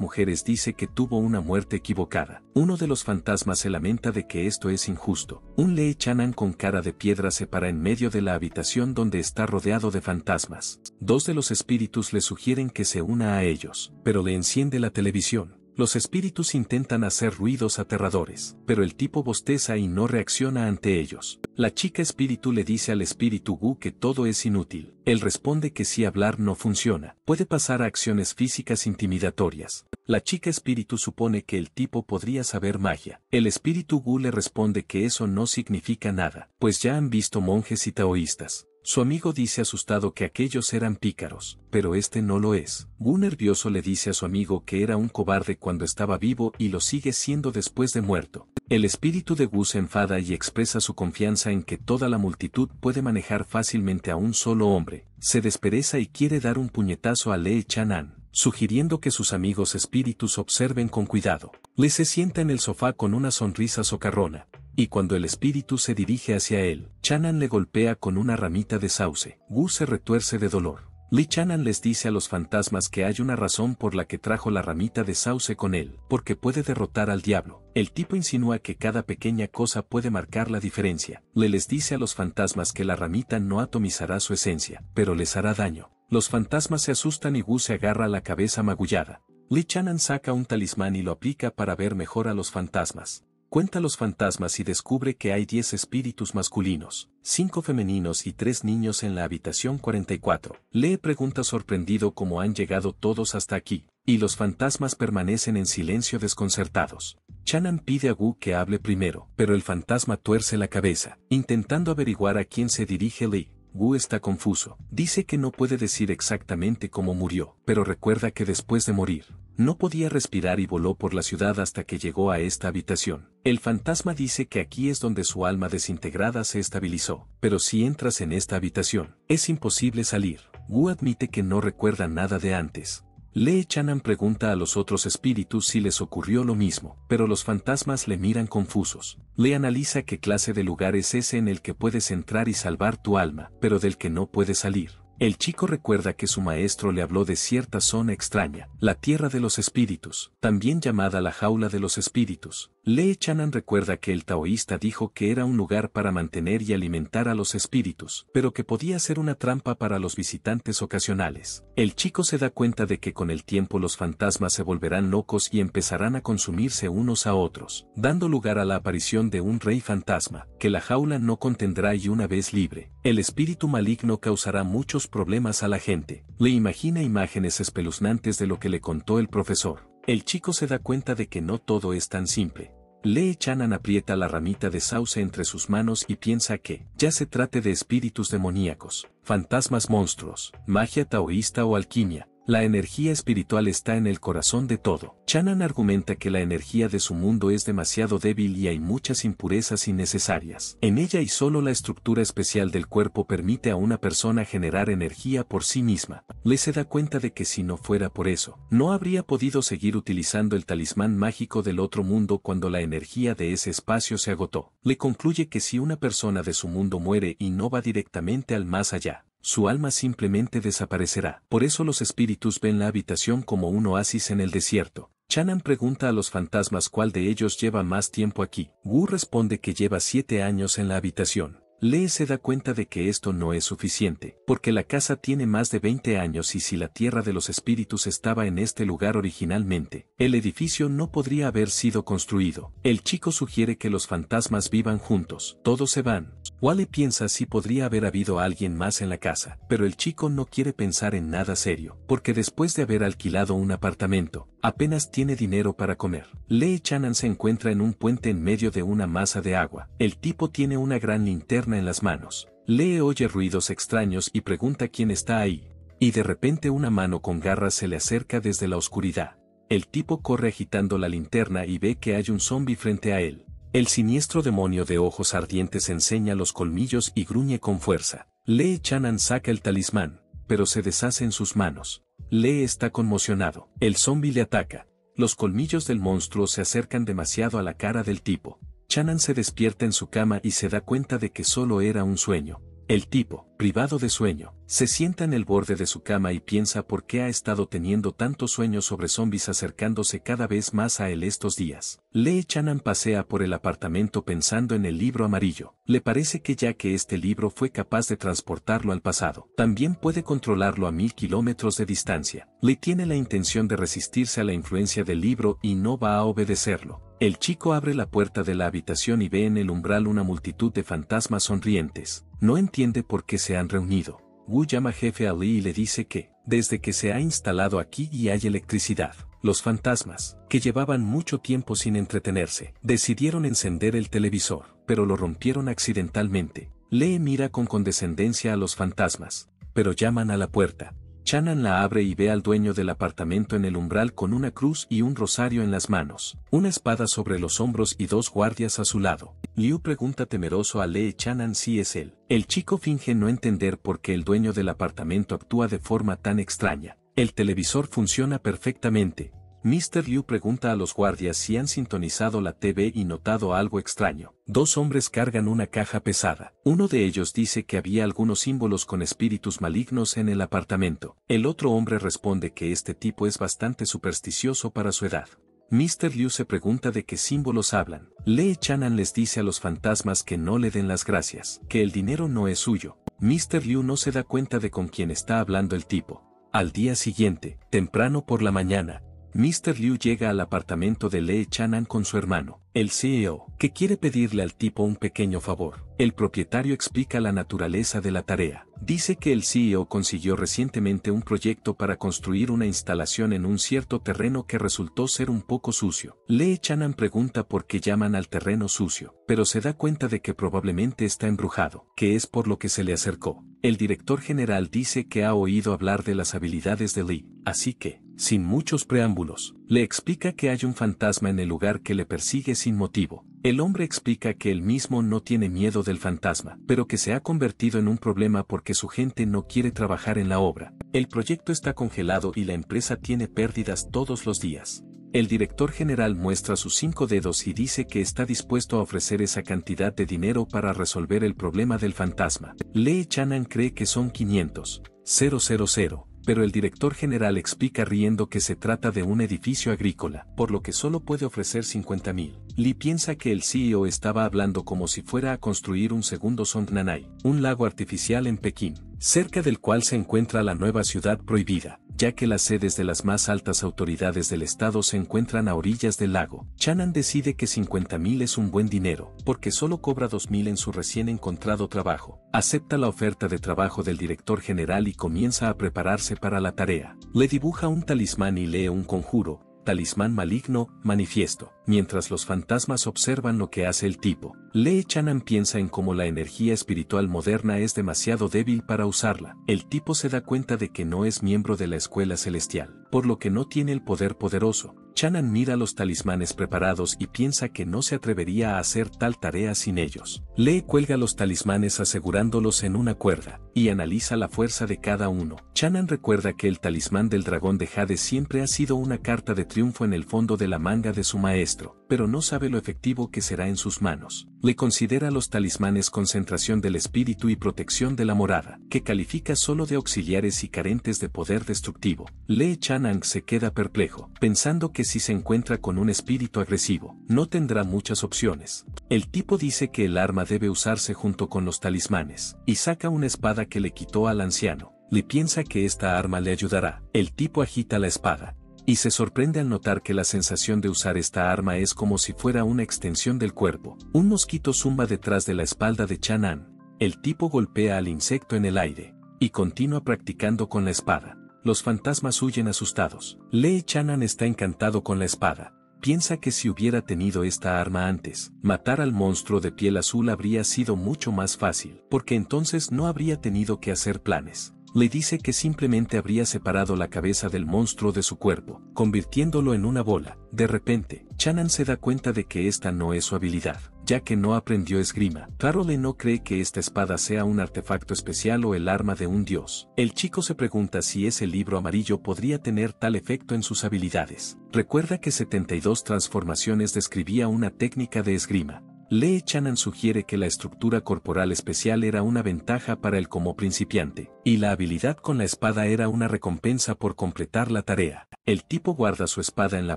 mujeres dice que tuvo una muerte equivocada. Uno de los fantasmas se lamenta de que esto es injusto. Un Lee Chang An con cara de piedra se para en medio de la habitación donde está rodeado de fantasmas. Dos de los espíritus le sugieren que se una a ellos, pero le enciende la televisión. Los espíritus intentan hacer ruidos aterradores, pero el tipo bosteza y no reacciona ante ellos. La chica espíritu le dice al espíritu Wu que todo es inútil. Él responde que si hablar no funciona, puede pasar a acciones físicas intimidatorias. La chica espíritu supone que el tipo podría saber magia. El espíritu Wu le responde que eso no significa nada, pues ya han visto monjes y taoístas. Su amigo dice asustado que aquellos eran pícaros, pero este no lo es. Wu nervioso le dice a su amigo que era un cobarde cuando estaba vivo y lo sigue siendo después de muerto. El espíritu de Wu se enfada y expresa su confianza en que toda la multitud puede manejar fácilmente a un solo hombre. Se despereza y quiere dar un puñetazo a Lee Chang An, sugiriendo que sus amigos espíritus observen con cuidado. Lee se sienta en el sofá con una sonrisa socarrona, y cuando el espíritu se dirige hacia él, Chang An le golpea con una ramita de sauce. Wu se retuerce de dolor. Lee Chang An les dice a los fantasmas que hay una razón por la que trajo la ramita de sauce con él, porque puede derrotar al diablo. El tipo insinúa que cada pequeña cosa puede marcar la diferencia. Lee les dice a los fantasmas que la ramita no atomizará su esencia, pero les hará daño. Los fantasmas se asustan y Wu se agarra la cabeza magullada. Lee Chang An saca un talismán y lo aplica para ver mejor a los fantasmas. Cuenta los fantasmas y descubre que hay 10 espíritus masculinos, 5 femeninos y 3 niños en la habitación 44. Lee pregunta sorprendido cómo han llegado todos hasta aquí, y los fantasmas permanecen en silencio desconcertados. Chang An pide a Wu que hable primero, pero el fantasma tuerce la cabeza, intentando averiguar a quién se dirige Lee. Wu está confuso. Dice que no puede decir exactamente cómo murió, pero recuerda que después de morir, no podía respirar y voló por la ciudad hasta que llegó a esta habitación. El fantasma dice que aquí es donde su alma desintegrada se estabilizó, pero si entras en esta habitación, es imposible salir. Wu admite que no recuerda nada de antes. Lee Chang An pregunta a los otros espíritus si les ocurrió lo mismo, pero los fantasmas le miran confusos. Lee analiza qué clase de lugar es ese en el que puedes entrar y salvar tu alma, pero del que no puedes salir. El chico recuerda que su maestro le habló de cierta zona extraña, la Tierra de los Espíritus, también llamada la Jaula de los Espíritus. Lee Chang An recuerda que el taoísta dijo que era un lugar para mantener y alimentar a los espíritus, pero que podía ser una trampa para los visitantes ocasionales. El chico se da cuenta de que con el tiempo los fantasmas se volverán locos y empezarán a consumirse unos a otros, dando lugar a la aparición de un rey fantasma, que la jaula no contendrá y una vez libre, el espíritu maligno causará muchos problemas a la gente. Le imagina imágenes espeluznantes de lo que le contó el profesor. El chico se da cuenta de que no todo es tan simple. Lee Chang An aprieta la ramita de sauce entre sus manos y piensa que, ya se trate de espíritus demoníacos, fantasmas monstruos, magia taoísta o alquimia, la energía espiritual está en el corazón de todo. Chang An argumenta que la energía de su mundo es demasiado débil y hay muchas impurezas innecesarias en ella y solo la estructura especial del cuerpo permite a una persona generar energía por sí misma. Lee se da cuenta de que si no fuera por eso, no habría podido seguir utilizando el talismán mágico del otro mundo cuando la energía de ese espacio se agotó. Lee concluye que si una persona de su mundo muere y no va directamente al más allá, su alma simplemente desaparecerá. Por eso los espíritus ven la habitación como un oasis en el desierto. Chang An pregunta a los fantasmas cuál de ellos lleva más tiempo aquí. Wu responde que lleva 7 años en la habitación. Lee se da cuenta de que esto no es suficiente, porque la casa tiene más de 20 años y si la Tierra de los Espíritus estaba en este lugar originalmente, el edificio no podría haber sido construido. El chico sugiere que los fantasmas vivan juntos. Todos se van. Wale piensa si podría haber habido alguien más en la casa, pero el chico no quiere pensar en nada serio, porque después de haber alquilado un apartamento, apenas tiene dinero para comer. Lee Chang An se encuentra en un puente en medio de una masa de agua. El tipo tiene una gran linterna en las manos. Lee oye ruidos extraños y pregunta quién está ahí. Y de repente una mano con garras se le acerca desde la oscuridad. El tipo corre agitando la linterna y ve que hay un zombi frente a él. El siniestro demonio de ojos ardientes enseña los colmillos y gruñe con fuerza. Lee Chang An saca el talismán, pero se deshace en sus manos. Lee está conmocionado. El zombi le ataca. Los colmillos del monstruo se acercan demasiado a la cara del tipo. Chang An se despierta en su cama y se da cuenta de que solo era un sueño. El tipo, privado de sueño, se sienta en el borde de su cama y piensa por qué ha estado teniendo tantos sueños sobre zombis acercándose cada vez más a él estos días. Lee Chang An pasea por el apartamento pensando en el libro amarillo. Le parece que ya que este libro fue capaz de transportarlo al pasado, también puede controlarlo a 1000 kilómetros de distancia. Lee tiene la intención de resistirse a la influencia del libro y no va a obedecerlo. El chico abre la puerta de la habitación y ve en el umbral una multitud de fantasmas sonrientes. No entiende por qué se han reunido. Wu llama jefe a Lee y le dice que, desde que se ha instalado aquí y hay electricidad, los fantasmas, que llevaban mucho tiempo sin entretenerse, decidieron encender el televisor, pero lo rompieron accidentalmente. Lee mira con condescendencia a los fantasmas, pero llaman a la puerta. Chang An la abre y ve al dueño del apartamento en el umbral con una cruz y un rosario en las manos, una espada sobre los hombros y dos guardias a su lado. Liu pregunta temeroso a Lee Chang An si es él. El chico finge no entender por qué el dueño del apartamento actúa de forma tan extraña. El televisor funciona perfectamente. Mr. Liu pregunta a los guardias si han sintonizado la TV y notado algo extraño. Dos hombres cargan una caja pesada. Uno de ellos dice que había algunos símbolos con espíritus malignos en el apartamento. El otro hombre responde que este tipo es bastante supersticioso para su edad. Mr. Liu se pregunta de qué símbolos hablan. Lee Chang An les dice a los fantasmas que no le den las gracias, que el dinero no es suyo. Mr. Liu no se da cuenta de con quién está hablando el tipo. Al día siguiente, temprano por la mañana, Mr. Liu llega al apartamento de Lee Chang An con su hermano, el CEO, que quiere pedirle al tipo un pequeño favor. El propietario explica la naturaleza de la tarea. Dice que el CEO consiguió recientemente un proyecto para construir una instalación en un cierto terreno que resultó ser un poco sucio. Lee Chang An pregunta por qué llaman al terreno sucio, pero se da cuenta de que probablemente está embrujado, que es por lo que se le acercó. El director general dice que ha oído hablar de las habilidades de Lee, así que, sin muchos preámbulos, le explica que hay un fantasma en el lugar que le persigue sin motivo. El hombre explica que él mismo no tiene miedo del fantasma, pero que se ha convertido en un problema porque su gente no quiere trabajar en la obra. El proyecto está congelado y la empresa tiene pérdidas todos los días. El director general muestra sus 5 dedos y dice que está dispuesto a ofrecer esa cantidad de dinero para resolver el problema del fantasma. Lee Chang An cree que son 500,000. Pero el director general explica riendo que se trata de un edificio agrícola, por lo que solo puede ofrecer 50,000. Lee piensa que el CEO estaba hablando como si fuera a construir un segundo Songnanai, un lago artificial en Pekín, cerca del cual se encuentra la nueva ciudad prohibida, ya que las sedes de las más altas autoridades del estado se encuentran a orillas del lago. Chang An decide que 50,000 es un buen dinero, porque solo cobra 2,000 en su recién encontrado trabajo. Acepta la oferta de trabajo del director general y comienza a prepararse para la tarea. Le dibuja un talismán y lee un conjuro, talismán maligno, manifiesto, mientras los fantasmas observan lo que hace el tipo. Lee Chang An piensa en cómo la energía espiritual moderna es demasiado débil para usarla. El tipo se da cuenta de que no es miembro de la escuela celestial, por lo que no tiene el poder poderoso. Chang An mira los talismanes preparados y piensa que no se atrevería a hacer tal tarea sin ellos. Lee cuelga los talismanes asegurándolos en una cuerda, y analiza la fuerza de cada uno. Chang An recuerda que el talismán del dragón de Jade siempre ha sido una carta de triunfo en el fondo de la manga de su maestro, pero no sabe lo efectivo que será en sus manos. Le considera los talismanes concentración del espíritu y protección de la morada, que califica solo de auxiliares y carentes de poder destructivo. Lee Chang An se queda perplejo, pensando que si se encuentra con un espíritu agresivo, no tendrá muchas opciones. El tipo dice que el arma debe usarse junto con los talismanes, y saca una espada que le quitó al anciano. Le piensa que esta arma le ayudará. El tipo agita la espada, y se sorprende al notar que la sensación de usar esta arma es como si fuera una extensión del cuerpo. Un mosquito zumba detrás de la espalda de Chang An. El tipo golpea al insecto en el aire y continúa practicando con la espada. Los fantasmas huyen asustados. Lee Chang An está encantado con la espada. Piensa que si hubiera tenido esta arma antes, matar al monstruo de piel azul habría sido mucho más fácil, porque entonces no habría tenido que hacer planes. Le dice que simplemente habría separado la cabeza del monstruo de su cuerpo, convirtiéndolo en una bola. De repente, Chang An se da cuenta de que esta no es su habilidad, ya que no aprendió esgrima. Carole no cree que esta espada sea un artefacto especial o el arma de un dios. El chico se pregunta si ese libro amarillo podría tener tal efecto en sus habilidades. Recuerda que 72 transformaciones describía una técnica de esgrima. Lee Chang An sugiere que la estructura corporal especial era una ventaja para él como principiante, y la habilidad con la espada era una recompensa por completar la tarea. El tipo guarda su espada en la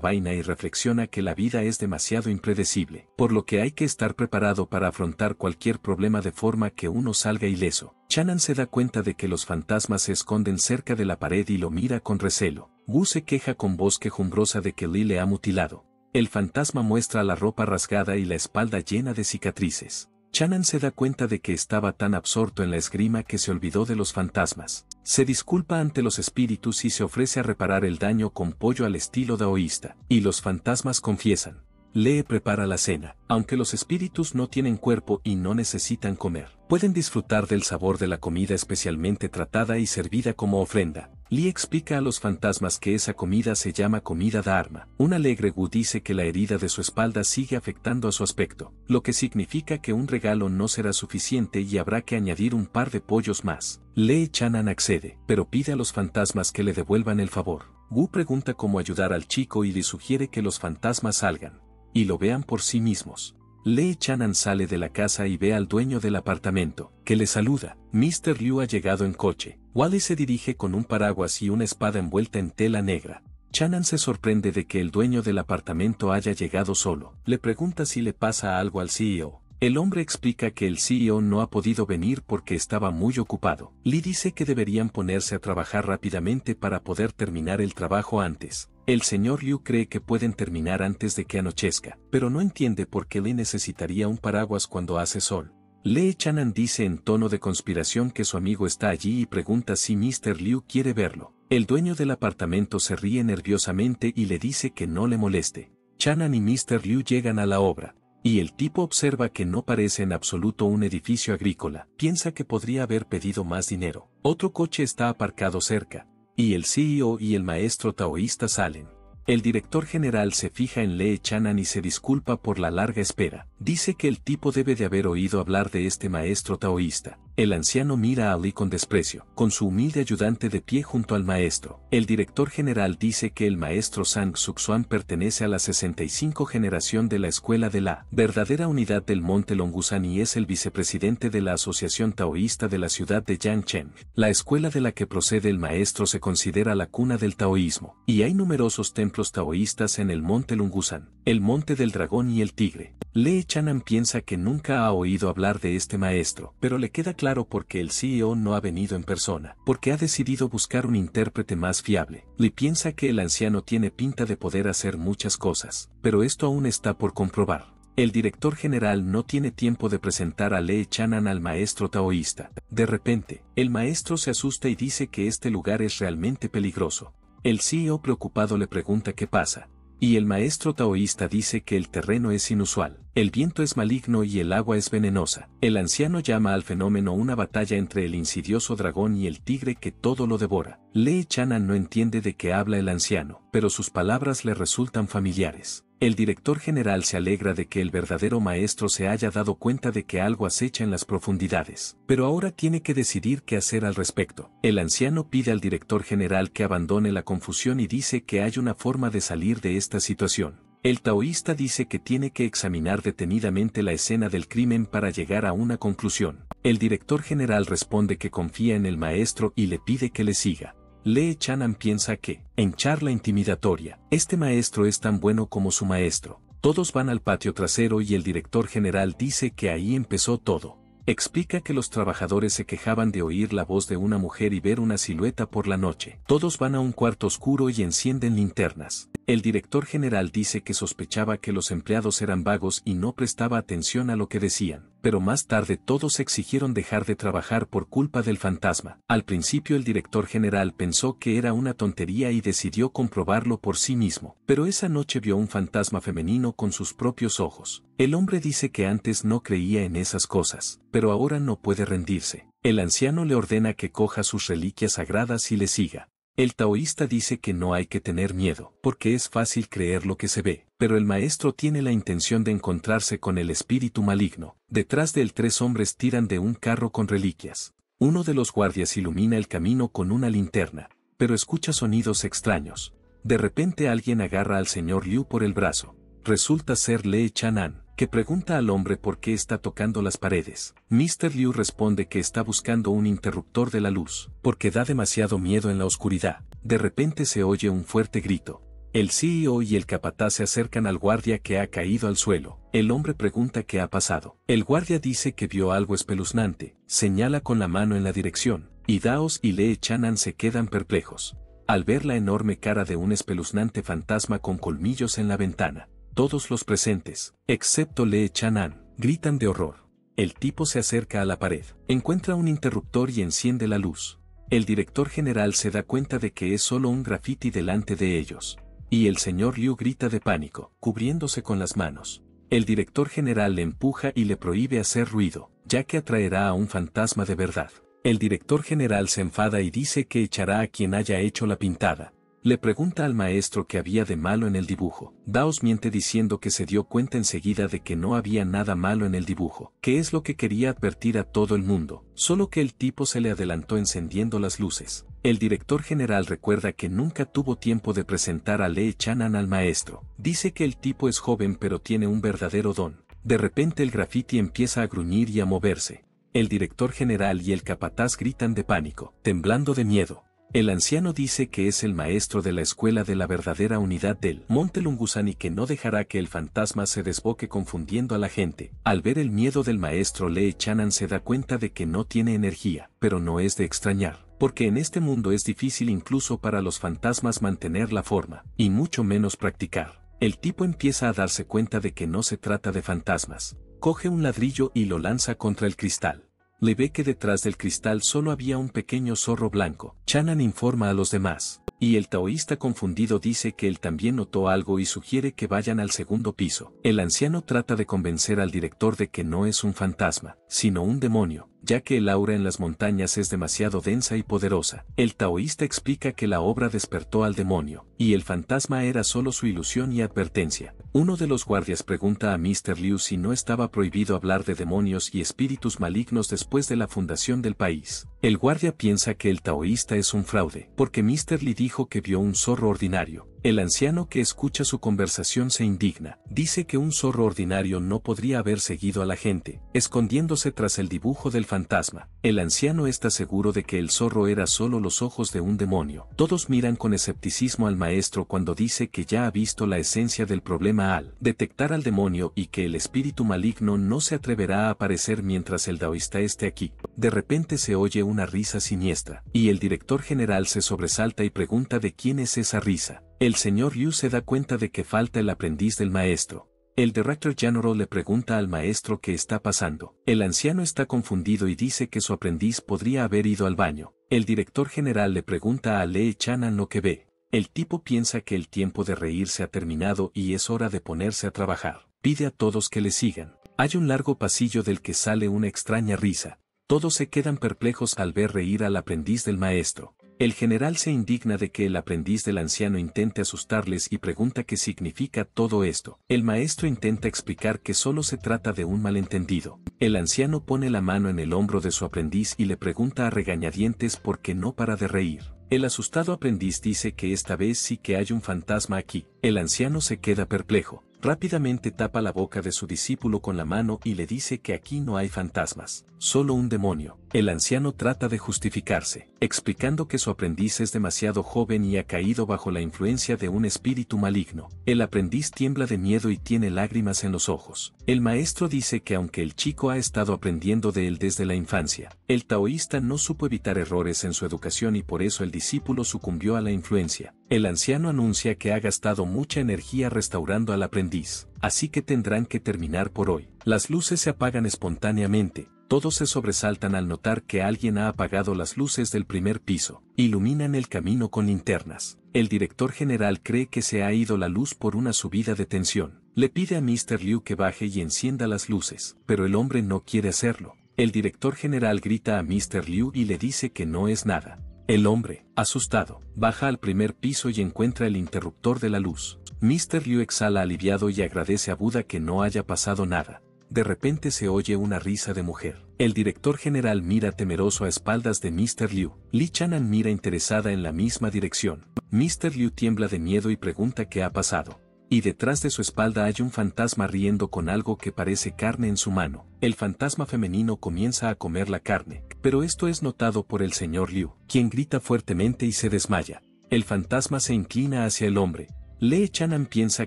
vaina y reflexiona que la vida es demasiado impredecible, por lo que hay que estar preparado para afrontar cualquier problema de forma que uno salga ileso. Chang An se da cuenta de que los fantasmas se esconden cerca de la pared y lo mira con recelo. Wu se queja con voz quejumbrosa de que Lee le ha mutilado. El fantasma muestra la ropa rasgada y la espalda llena de cicatrices. Chang An se da cuenta de que estaba tan absorto en la esgrima que se olvidó de los fantasmas. Se disculpa ante los espíritus y se ofrece a reparar el daño con pollo al estilo daoísta, y los fantasmas confiesan. Lee prepara la cena. Aunque los espíritus no tienen cuerpo y no necesitan comer, pueden disfrutar del sabor de la comida especialmente tratada y servida como ofrenda. Lee explica a los fantasmas que esa comida se llama comida dharma. Un alegre Wu dice que la herida de su espalda sigue afectando a su aspecto, lo que significa que un regalo no será suficiente y habrá que añadir un par de pollos más. Lee Chang An accede, pero pide a los fantasmas que le devuelvan el favor. Wu pregunta cómo ayudar al chico y le sugiere que los fantasmas salgan y lo vean por sí mismos. Lee Chang An sale de la casa y ve al dueño del apartamento, que le saluda. Mr. Liu ha llegado en coche. Wally se dirige con un paraguas y una espada envuelta en tela negra. Chang An se sorprende de que el dueño del apartamento haya llegado solo. Le pregunta si le pasa algo al CEO. El hombre explica que el CEO no ha podido venir porque estaba muy ocupado. Lee dice que deberían ponerse a trabajar rápidamente para poder terminar el trabajo antes. El señor Liu cree que pueden terminar antes de que anochezca, pero no entiende por qué Lee necesitaría un paraguas cuando hace sol. Lee Chang An dice en tono de conspiración que su amigo está allí y pregunta si Mr. Liu quiere verlo. El dueño del apartamento se ríe nerviosamente y le dice que no le moleste. Chang An y Mr. Liu llegan a la obra, y el tipo observa que no parece en absoluto un edificio agrícola. Piensa que podría haber pedido más dinero. Otro coche está aparcado cerca, y el CEO y el maestro taoísta salen. El director general se fija en Lee Chang An y se disculpa por la larga espera. Dice que el tipo debe de haber oído hablar de este maestro taoísta. El anciano mira a Lee con desprecio, con su humilde ayudante de pie junto al maestro. El director general dice que el maestro Sang Xuan pertenece a la 65 generación de la escuela de la verdadera unidad del Monte Longusan y es el vicepresidente de la Asociación Taoísta de la ciudad de Yangcheng. La escuela de la que procede el maestro se considera la cuna del taoísmo, y hay numerosos templos taoístas en el Monte Longusan, el Monte del Dragón y el Tigre. Lee Chang An piensa que nunca ha oído hablar de este maestro, pero le queda claro por qué el CEO no ha venido en persona, porque ha decidido buscar un intérprete más fiable. Lee piensa que el anciano tiene pinta de poder hacer muchas cosas, pero esto aún está por comprobar. El director general no tiene tiempo de presentar a Lee Chang An al maestro taoísta. De repente, el maestro se asusta y dice que este lugar es realmente peligroso. El CEO preocupado le pregunta qué pasa, y el maestro taoísta dice que el terreno es inusual, el viento es maligno y el agua es venenosa. El anciano llama al fenómeno una batalla entre el insidioso dragón y el tigre que todo lo devora. Lee Chang An no entiende de qué habla el anciano, pero sus palabras le resultan familiares. El director general se alegra de que el verdadero maestro se haya dado cuenta de que algo acecha en las profundidades, pero ahora tiene que decidir qué hacer al respecto. El anciano pide al director general que abandone la confusión y dice que hay una forma de salir de esta situación. El taoísta dice que tiene que examinar detenidamente la escena del crimen para llegar a una conclusión. El director general responde que confía en el maestro y le pide que le siga. Lee Chang An piensa que, en charla intimidatoria, este maestro es tan bueno como su maestro. Todos van al patio trasero y el director general dice que ahí empezó todo. Explica que los trabajadores se quejaban de oír la voz de una mujer y ver una silueta por la noche. Todos van a un cuarto oscuro y encienden linternas. El director general dice que sospechaba que los empleados eran vagos y no prestaba atención a lo que decían, pero más tarde todos exigieron dejar de trabajar por culpa del fantasma. Al principio el director general pensó que era una tontería y decidió comprobarlo por sí mismo, pero esa noche vio un fantasma femenino con sus propios ojos. El hombre dice que antes no creía en esas cosas, pero ahora no puede rendirse. El anciano le ordena que coja sus reliquias sagradas y le siga. El taoísta dice que no hay que tener miedo, porque es fácil creer lo que se ve, pero el maestro tiene la intención de encontrarse con el espíritu maligno. Detrás de él tres hombres tiran de un carro con reliquias. Uno de los guardias ilumina el camino con una linterna, pero escucha sonidos extraños. De repente alguien agarra al señor Liu por el brazo. Resulta ser Lee Chang An, que pregunta al hombre por qué está tocando las paredes. Mr. Liu responde que está buscando un interruptor de la luz, porque da demasiado miedo en la oscuridad. De repente se oye un fuerte grito. El CEO y el capataz se acercan al guardia que ha caído al suelo. El hombre pregunta qué ha pasado. El guardia dice que vio algo espeluznante, señala con la mano en la dirección, y Daos y Lee Chang An se quedan perplejos al ver la enorme cara de un espeluznante fantasma con colmillos en la ventana. Todos los presentes, excepto Lee Chang An, gritan de horror. El tipo se acerca a la pared, encuentra un interruptor y enciende la luz. El director general se da cuenta de que es solo un grafiti delante de ellos. Y el señor Liu grita de pánico, cubriéndose con las manos. El director general le empuja y le prohíbe hacer ruido, ya que atraerá a un fantasma de verdad. El director general se enfada y dice que echará a quien haya hecho la pintada. Le pregunta al maestro qué había de malo en el dibujo. Daos miente diciendo que se dio cuenta enseguida de que no había nada malo en el dibujo, que es lo que quería advertir a todo el mundo, solo que el tipo se le adelantó encendiendo las luces. El director general recuerda que nunca tuvo tiempo de presentar a Lee Chang An al maestro. Dice que el tipo es joven pero tiene un verdadero don. De repente el grafiti empieza a gruñir y a moverse. El director general y el capataz gritan de pánico, temblando de miedo. El anciano dice que es el maestro de la escuela de la verdadera unidad del Monte Longusan y que no dejará que el fantasma se desboque confundiendo a la gente. Al ver el miedo del maestro, Lee Chang An se da cuenta de que no tiene energía, pero no es de extrañar, porque en este mundo es difícil incluso para los fantasmas mantener la forma, y mucho menos practicar. El tipo empieza a darse cuenta de que no se trata de fantasmas. Coge un ladrillo y lo lanza contra el cristal. Le ve que detrás del cristal solo había un pequeño zorro blanco. Chang An informa a los demás, y el taoísta confundido dice que él también notó algo y sugiere que vayan al segundo piso. El anciano trata de convencer al director de que no es un fantasma, sino un demonio, ya que el aura en las montañas es demasiado densa y poderosa. El taoísta explica que la obra despertó al demonio, y el fantasma era solo su ilusión y advertencia. Uno de los guardias pregunta a Mr. Liu si no estaba prohibido hablar de demonios y espíritus malignos después de la fundación del país. El guardia piensa que el taoísta es un fraude, porque Mr. Liu dijo que vio un zorro ordinario. El anciano que escucha su conversación se indigna. Dice que un zorro ordinario no podría haber seguido a la gente, escondiéndose tras el dibujo del fantasma. El anciano está seguro de que el zorro era solo los ojos de un demonio. Todos miran con escepticismo al maestro cuando dice que ya ha visto la esencia del problema al detectar al demonio y que el espíritu maligno no se atreverá a aparecer mientras el taoísta esté aquí. De repente se oye una risa siniestra, y el director general se sobresalta y pregunta de quién es esa risa. El señor Liu se da cuenta de que falta el aprendiz del maestro. El director general le pregunta al maestro qué está pasando. El anciano está confundido y dice que su aprendiz podría haber ido al baño. El director general le pregunta a Lee Chang An lo que ve. El tipo piensa que el tiempo de reírse ha terminado y es hora de ponerse a trabajar. Pide a todos que le sigan. Hay un largo pasillo del que sale una extraña risa. Todos se quedan perplejos al ver reír al aprendiz del maestro. El general se indigna de que el aprendiz del anciano intente asustarles y pregunta qué significa todo esto. El maestro intenta explicar que solo se trata de un malentendido. El anciano pone la mano en el hombro de su aprendiz y le pregunta a regañadientes por qué no para de reír. El asustado aprendiz dice que esta vez sí que hay un fantasma aquí. El anciano se queda perplejo. Rápidamente tapa la boca de su discípulo con la mano y le dice que aquí no hay fantasmas, solo un demonio. El anciano trata de justificarse, explicando que su aprendiz es demasiado joven y ha caído bajo la influencia de un espíritu maligno. El aprendiz tiembla de miedo y tiene lágrimas en los ojos. El maestro dice que aunque el chico ha estado aprendiendo de él desde la infancia, el taoísta no supo evitar errores en su educación y por eso el discípulo sucumbió a la influencia. El anciano anuncia que ha gastado mucha energía restaurando al aprendiz, así que tendrán que terminar por hoy. Las luces se apagan espontáneamente, todos se sobresaltan al notar que alguien ha apagado las luces del primer piso, iluminan el camino con linternas. El director general cree que se ha ido la luz por una subida de tensión. Le pide a Mr. Liu que baje y encienda las luces, pero el hombre no quiere hacerlo. El director general grita a Mr. Liu y le dice que no es nada. El hombre, asustado, baja al primer piso y encuentra el interruptor de la luz. Mr. Liu exhala aliviado y agradece a Buda que no haya pasado nada. De repente se oye una risa de mujer. El director general mira temeroso a espaldas de Mr. Liu. Lee Chang An mira interesada en la misma dirección. Mr. Liu tiembla de miedo y pregunta qué ha pasado. Y detrás de su espalda hay un fantasma riendo con algo que parece carne en su mano. El fantasma femenino comienza a comer la carne, pero esto es notado por el señor Liu, quien grita fuertemente y se desmaya. El fantasma se inclina hacia el hombre. Lee Chang An piensa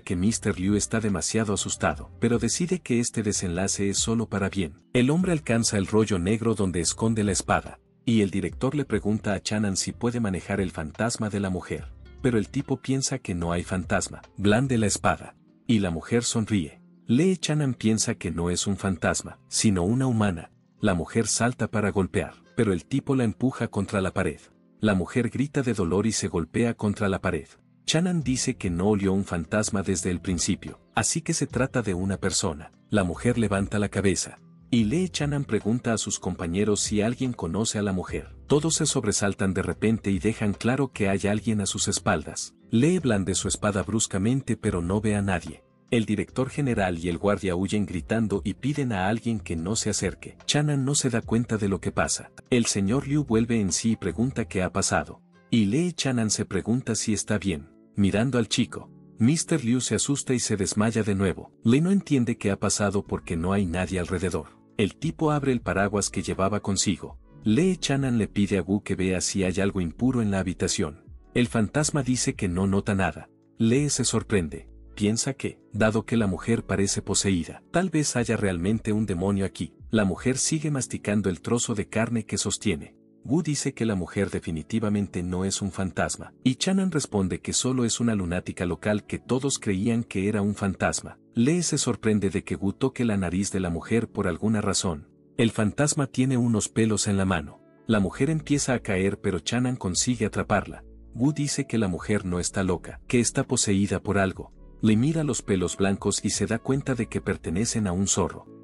que Mr. Liu está demasiado asustado, pero decide que este desenlace es solo para bien. El hombre alcanza el rollo negro donde esconde la espada, y el director le pregunta a Chang An si puede manejar el fantasma de la mujer. Pero el tipo piensa que no hay fantasma, blande la espada, y la mujer sonríe. Lee Chang An piensa que no es un fantasma, sino una humana. La mujer salta para golpear, pero el tipo la empuja contra la pared. La mujer grita de dolor y se golpea contra la pared. Chang An dice que no olió un fantasma desde el principio, así que se trata de una persona. La mujer levanta la cabeza, y Lee Chang An pregunta a sus compañeros si alguien conoce a la mujer. Todos se sobresaltan de repente y dejan claro que hay alguien a sus espaldas. Lee blande su espada bruscamente pero no ve a nadie. El director general y el guardia huyen gritando y piden a alguien que no se acerque. Chang An no se da cuenta de lo que pasa. El señor Liu vuelve en sí y pregunta qué ha pasado. Y Lee Chang An se pregunta si está bien. Mirando al chico, Mr. Liu se asusta y se desmaya de nuevo. Lee no entiende qué ha pasado porque no hay nadie alrededor. El tipo abre el paraguas que llevaba consigo. Lee Chang An le pide a Wu que vea si hay algo impuro en la habitación. El fantasma dice que no nota nada. Lee se sorprende. Piensa que, dado que la mujer parece poseída, tal vez haya realmente un demonio aquí. La mujer sigue masticando el trozo de carne que sostiene. Wu dice que la mujer definitivamente no es un fantasma, y Chang An responde que solo es una lunática local que todos creían que era un fantasma. Lee se sorprende de que Wu toque la nariz de la mujer por alguna razón. El fantasma tiene unos pelos en la mano. La mujer empieza a caer pero Chang An consigue atraparla. Wu dice que la mujer no está loca, que está poseída por algo. Le mira los pelos blancos y se da cuenta de que pertenecen a un zorro.